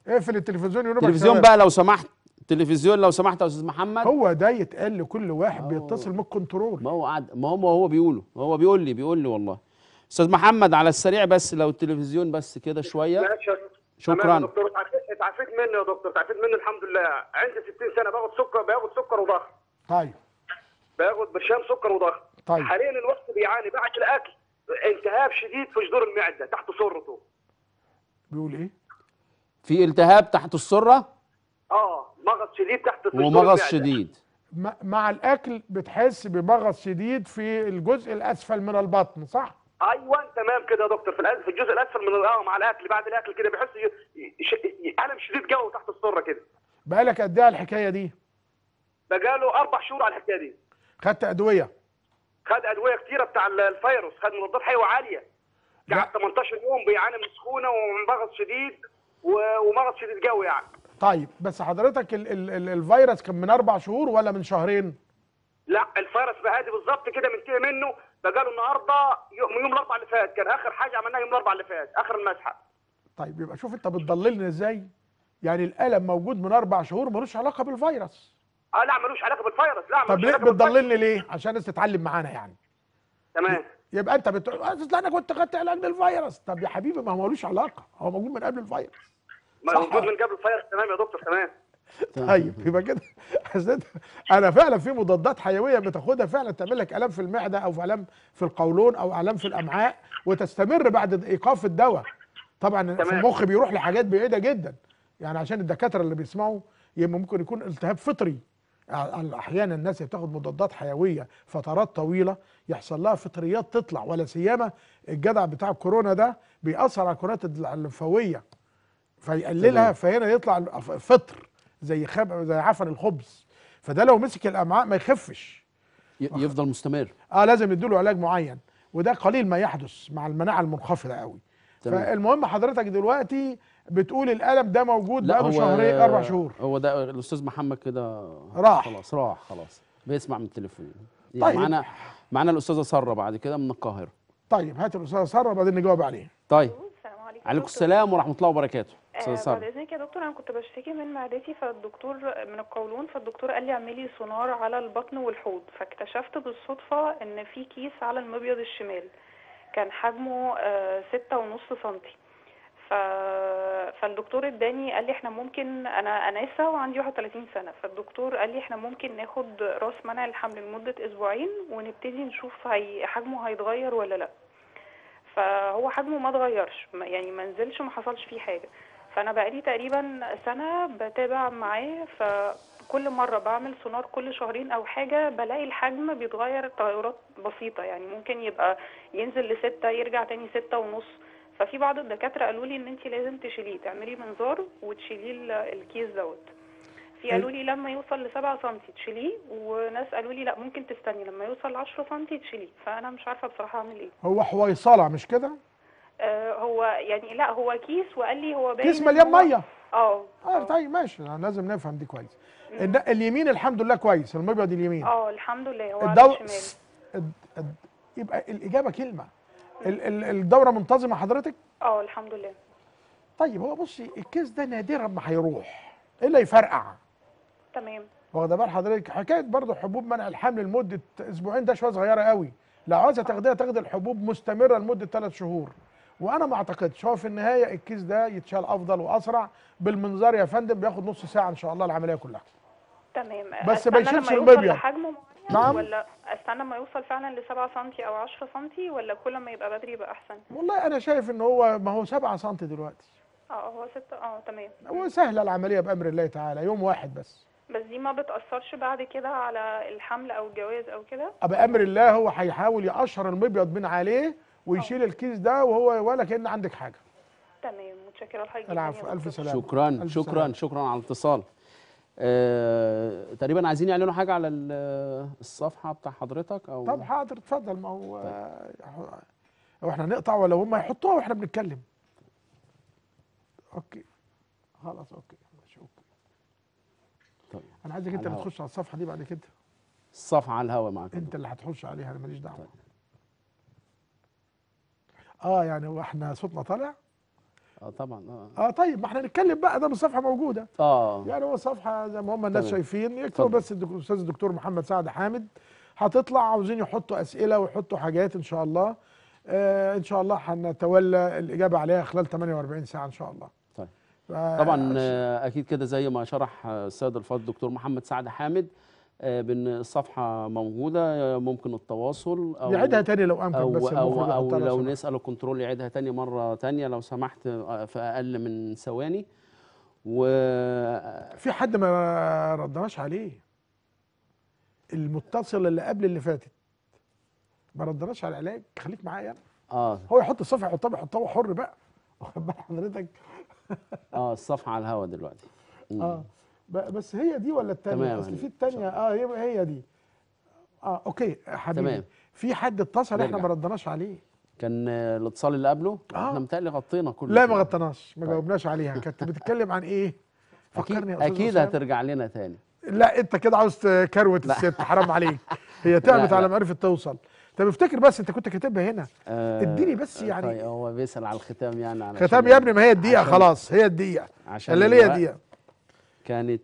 اقفل التلفزيون. التلفزيون بقى لو سمحت، التلفزيون لو سمحت يا استاذ محمد. هو ده يتقال لكل واحد أوه. بيتصل من الكنترول. ما هو قاعد، ما هو هو بيقوله، هو بيقول لي بيقول لي والله. استاذ محمد على السريع بس لو التلفزيون بس كده شويه. شكرا. دكتور اتعافيت منه يا دكتور، اتعافيت منه الحمد لله. عندي ستين سنة، باخد سكر باخد سكر وضغط. طيب. باخد برشام سكر وضغط. طيب. حاليا الوقت بيعاني بعد الاكل التهاب شديد في جذور المعده تحت سرته. بيقول ايه؟ في التهاب تحت السره؟ اه مغص شديد تحت السره ومغص شديد. مع الاكل بتحس بمغص شديد في الجزء الاسفل من البطن صح؟ ايوه تمام كده يا دكتور، في الجزء الاسفل من القهوه مع الاكل بعد الاكل كده بيحس الم شديد جوه تحت السره كده. بقالك قد ايه على الحكايه دي؟ بقاله اربع شهور على الحكايه دي. خدت ادويه؟ خد ادويه كتيره بتاع الفيروس، خد مضادات حيويه عاليه. قعد تمنتاشر يوم بيعاني من سخونه ومغص شديد ومغص شديد قوي يعني. طيب بس حضرتك ال ال ال الفيروس كان من اربع شهور ولا من شهرين؟ لا الفيروس بهادي بالظبط كده منتهي منه، بقاله النهارده من يوم الاربعاء اللي فات، كان اخر حاجه عملناها يوم الاربعاء اللي فات، اخر المسحه. طيب يبقى شوف انت بتضللنا ازاي؟ يعني الالم موجود من اربع شهور ملوش علاقه بالفيروس. اه لا ملوش علاقه بالفيروس. لا طب ليه بتضللني ليه؟ عشان الناس تتعلم معانا يعني. تمام. يبقى انت بتقول انا كنت خدت علاج للفيروس. طب يا حبيبي ما هو ملوش علاقه، هو موجود من قبل الفيروس. موجود من قبل الفيروس. تمام يا دكتور تمام. طيب يبقى كده انا فعلا في مضادات حيويه بتاخدها فعلا تعمل لك الام في المعده او الام في القولون او الام في الامعاء وتستمر بعد ايقاف الدواء. طبعا في المخ بيروح لحاجات بعيده جدا، يعني عشان الدكاتره اللي بيسمعوا يبقى ممكن يكون التهاب فطري. احيانا الناس اللي بتاخد مضادات حيويه فترات طويله يحصل لها فطريات تطلع، ولا سيما الجدع بتاع الكورونا ده بيأثر على الكرات الليمفاويه فيقللها، فهنا يطلع فطر زي خب... زي عفن الخبز، فده لو مسك الامعاء ما يخفش، يفضل مستمر. اه لازم يديله علاج معين، وده قليل ما يحدث مع المناعه المنخفضه قوي. تمام. فالمهم حضرتك دلوقتي بتقول الالم ده موجود بقاله شهرين اربع شهور. هو ده الاستاذ محمد كده راح خلاص راح خلاص بيسمع من التليفون. طيب يعني معانا معانا الاستاذه ساره بعد كده من القاهره. طيب هات الاستاذه ساره وبعدين نجاوب عليها. طيب السلام عليكم. وعليكم السلام ورحمه الله وبركاته. بعد اذنك يا دكتور، انا كنت بشتكي من معدتي فالدكتور من القولون، فالدكتور قال لي اعملي سونار على البطن والحوض، فاكتشفت بالصدفه ان في كيس على المبيض الشمال كان حجمه ستة ونص سنتي، فالدكتور اداني قال لي احنا ممكن، انا انسه وعندي واحد وثلاثين سنه، فالدكتور قال لي احنا ممكن ناخد راس منع الحمل لمده اسبوعين ونبتدي نشوف هي حجمه هيتغير ولا لا. فهو حجمه ما اتغيرش، يعني ما نزلش، ما حصلش فيه حاجه. فانا بقالي تقريبا سنه بتابع معاه، فكل مره بعمل سونار كل شهرين او حاجه بلاقي الحجم بيتغير تغيرات بسيطه، يعني ممكن يبقى ينزل لسته يرجع تاني سته ونص. ففي بعض الدكاتره قالوا لي ان انت لازم تشيليه، تعملي منظار وتشيليه الكيس دوت. في قالوا لي لما يوصل ل سبعة سم تشيليه، وناس قالوا لي لا ممكن تستني لما يوصل ل عشرة سم تشيليه، فانا مش عارفه بصراحه اعمل ايه. هو حويصله مش كده؟ هو يعني لا هو كيس، وقال لي هو باين كيس مليان ميه. اه اه طيب ماشي، لازم نفهم دي كويس. اليمين الحمد لله كويس، المبيض اليمين اه الحمد لله. هو الدو... على الشمال يبقى الاجابه كلمه. الدوره منتظمه حضرتك؟ اه الحمد لله. طيب هو بصي، الكيس ده نادرا ما هيروح الا يفرقع. تمام. واخده بال حضرتك حكايه برضه حبوب منع الحمل لمده اسبوعين ده شويه صغيره قوي، لو عايزه تاخديها تاخدي الحبوب مستمره لمده ثلاث شهور. وانا ما اعتقدش، هو في النهايه الكيس ده يتشال افضل واسرع بالمنظار يا فندم، بياخد نص ساعه ان شاء الله العمليه كلها. تمام. بس ما يشيلش المبيض. نعم. ولا استنى ما يوصل فعلا ل سبعة سم او عشرة سم، ولا كل ما يبقى بدري يبقى احسن؟ والله انا شايف ان هو ما هو سبعة سم دلوقتي. اه هو ستة. اه تمام. هو سهله العمليه بامر الله تعالى، يوم واحد بس. بس دي ما بتاثرش بعد كده على الحمل او الجواز او كده؟ بامر الله هو هيحاول يقشر المبيض من عليه ويشيل أوه. الكيس ده وهو ولا كأن عندك حاجة. تمام، متشكرة لحضرتك. العفو، ألف سلامة. شكرا ألف شكرا سلام. شكرا على الاتصال. أه تقريبا عايزين يعلنوا حاجة على الصفحة بتاع حضرتك أو؟ طب حاضر اتفضل. ما هو طيب. هو احنا نقطع ولا هم يحطوها واحنا بنتكلم؟ أوكي خلاص أوكي ماشي أوكي. طيب أنا عايزك أنت اللي تخش على الصفحة دي بعد كده. الصفحة على الهوا معاك. أنت اللي هتخش عليها، أنا ماليش دعوة. طيب. اه يعني هو احنا صوتنا طالع؟ اه طبعا. اه اه طيب ما احنا نتكلم بقى، ده الصفحه موجوده. اه يعني هو الصفحه زي ما هم الناس شايفين، يكتبوا بس الاستاذ الدكتور محمد سعد حامد هتطلع. عاوزين يحطوا اسئله ويحطوا حاجات ان شاء الله. آه ان شاء الله هنتولى الاجابه عليها خلال ثمانية وأربعين ساعه ان شاء الله. طيب طبعا آه اكيد كده زي ما شرح السيد الفاضل الدكتور محمد سعد حامد بان الصفحه موجوده، ممكن التواصل او يعيدها تاني لو امكن، بس او او, أو لو نسال الكنترول يعيدها تاني مره تانيه لو سمحت في اقل من ثواني. و في حد ما ردناش عليه، المتصل اللي قبل اللي فاتت ما ردناش على العلاج، خليك معايا انا. اه هو يحط الصفحه يحطها بيحطها حر بقى، واخد بال حضرتك؟ اه الصفحه على الهوا دلوقتي. اه بس هي دي ولا الثانيه؟ اصل في الثانيه. اه هي دي. اه اوكي يا حبيبي. تمام. في حد اتصل احنا ما ردناش عليه، كان الاتصال اللي قبله. آه. احنا متهيألي غطينا كله. لا ما غطيناش، ما جاوبناش عليها. كانت بتتكلم عن ايه؟ فكرني يا استاذ. اكيد هترجع لنا ثاني. لا انت كده عاوز كروت الست، حرام عليك. هي تعبت على ما عرفت توصل. طب افتكر بس انت كنت كاتبها هنا. آه اديني بس يعني. طيب هو بيسأل على الختام يعني، على ختام يا ابني. ما هي الدقيقه خلاص، هي الدقيقه اللي ليا دقيقه. كانت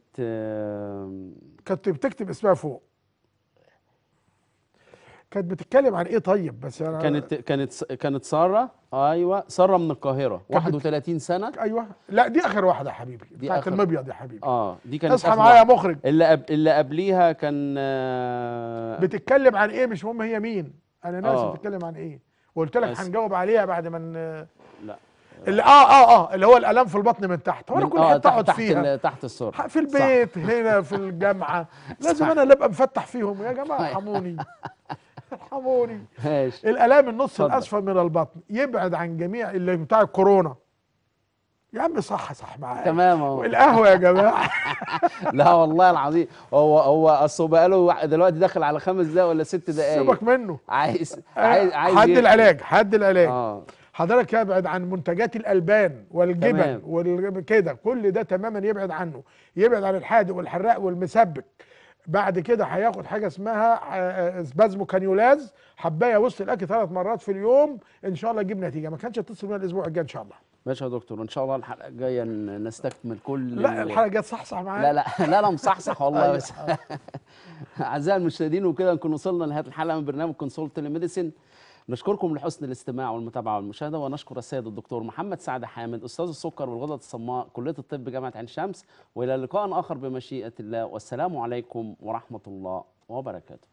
كنت بتكتب اسمها فوق. كانت بتتكلم عن ايه طيب؟ بس انا كانت كانت كانت ساره، ايوه ساره من القاهره، واحد وثلاثين سنه. ايوه لا دي اخر واحده يا حبيبي، دي بتاعت المبيض يا حبيبي. اه دي كانت اصحى معايا يا مخرج. اللي أب... اللي قبليها كان بتتكلم عن ايه مش مهم هي مين، انا ناسي بتتكلم عن ايه، وقلت لك هنجاوب عليها بعد ما من... لا اللي اه اه اه اللي هو الالم في البطن من تحت، هو انا كنت آه تحت فيها تحت السرعه في البيت صح. هنا في الجامعه لازم انا اللي ابقى مفتح فيهم يا جماعه ارحموني ارحموني. الالام النص الاسفل من البطن يبعد عن جميع اللي بتاع الكورونا يا عم. صح صح معايا تمام اهو. القهوه يا جماعه لا والله العظيم هو هو اصل بقى له دلوقتي داخل على خمس دقايق ولا ست دقايق. سيبك منه، عايز عايز عايز حد العلاج حد العلاج اه حضرتك يبعد عن منتجات الالبان والجبن وكده، كل ده تماما يبعد عنه، يبعد عن الحادق والحراق والمسبك. بعد كده هياخد حاجه اسمها سبازمو كانيولاز، حبايه وسط الاكل ثلاث مرات في اليوم، ان شاء الله يجيب نتيجه. ما كانش اتصل بينا الاسبوع الجاي ان شاء الله. ماشي يا دكتور، ان شاء الله الحلقه الجايه نستكمل كل لا الحلقه الجايه تصحصح معايا. لا لا لا لا مصحصح والله بس اعزائي المشاهدين وكده نكون وصلنا لنهايه الحلقه من برنامج كونسلتو تيلي ميديسين. نشكركم لحسن الاستماع والمتابعه والمشاهده، ونشكر السيد الدكتور محمد سعد حامد استاذ السكر والغدد الصماء كليه الطب جامعه عين شمس، والى لقاء اخر بمشيئه الله، والسلام عليكم ورحمه الله وبركاته.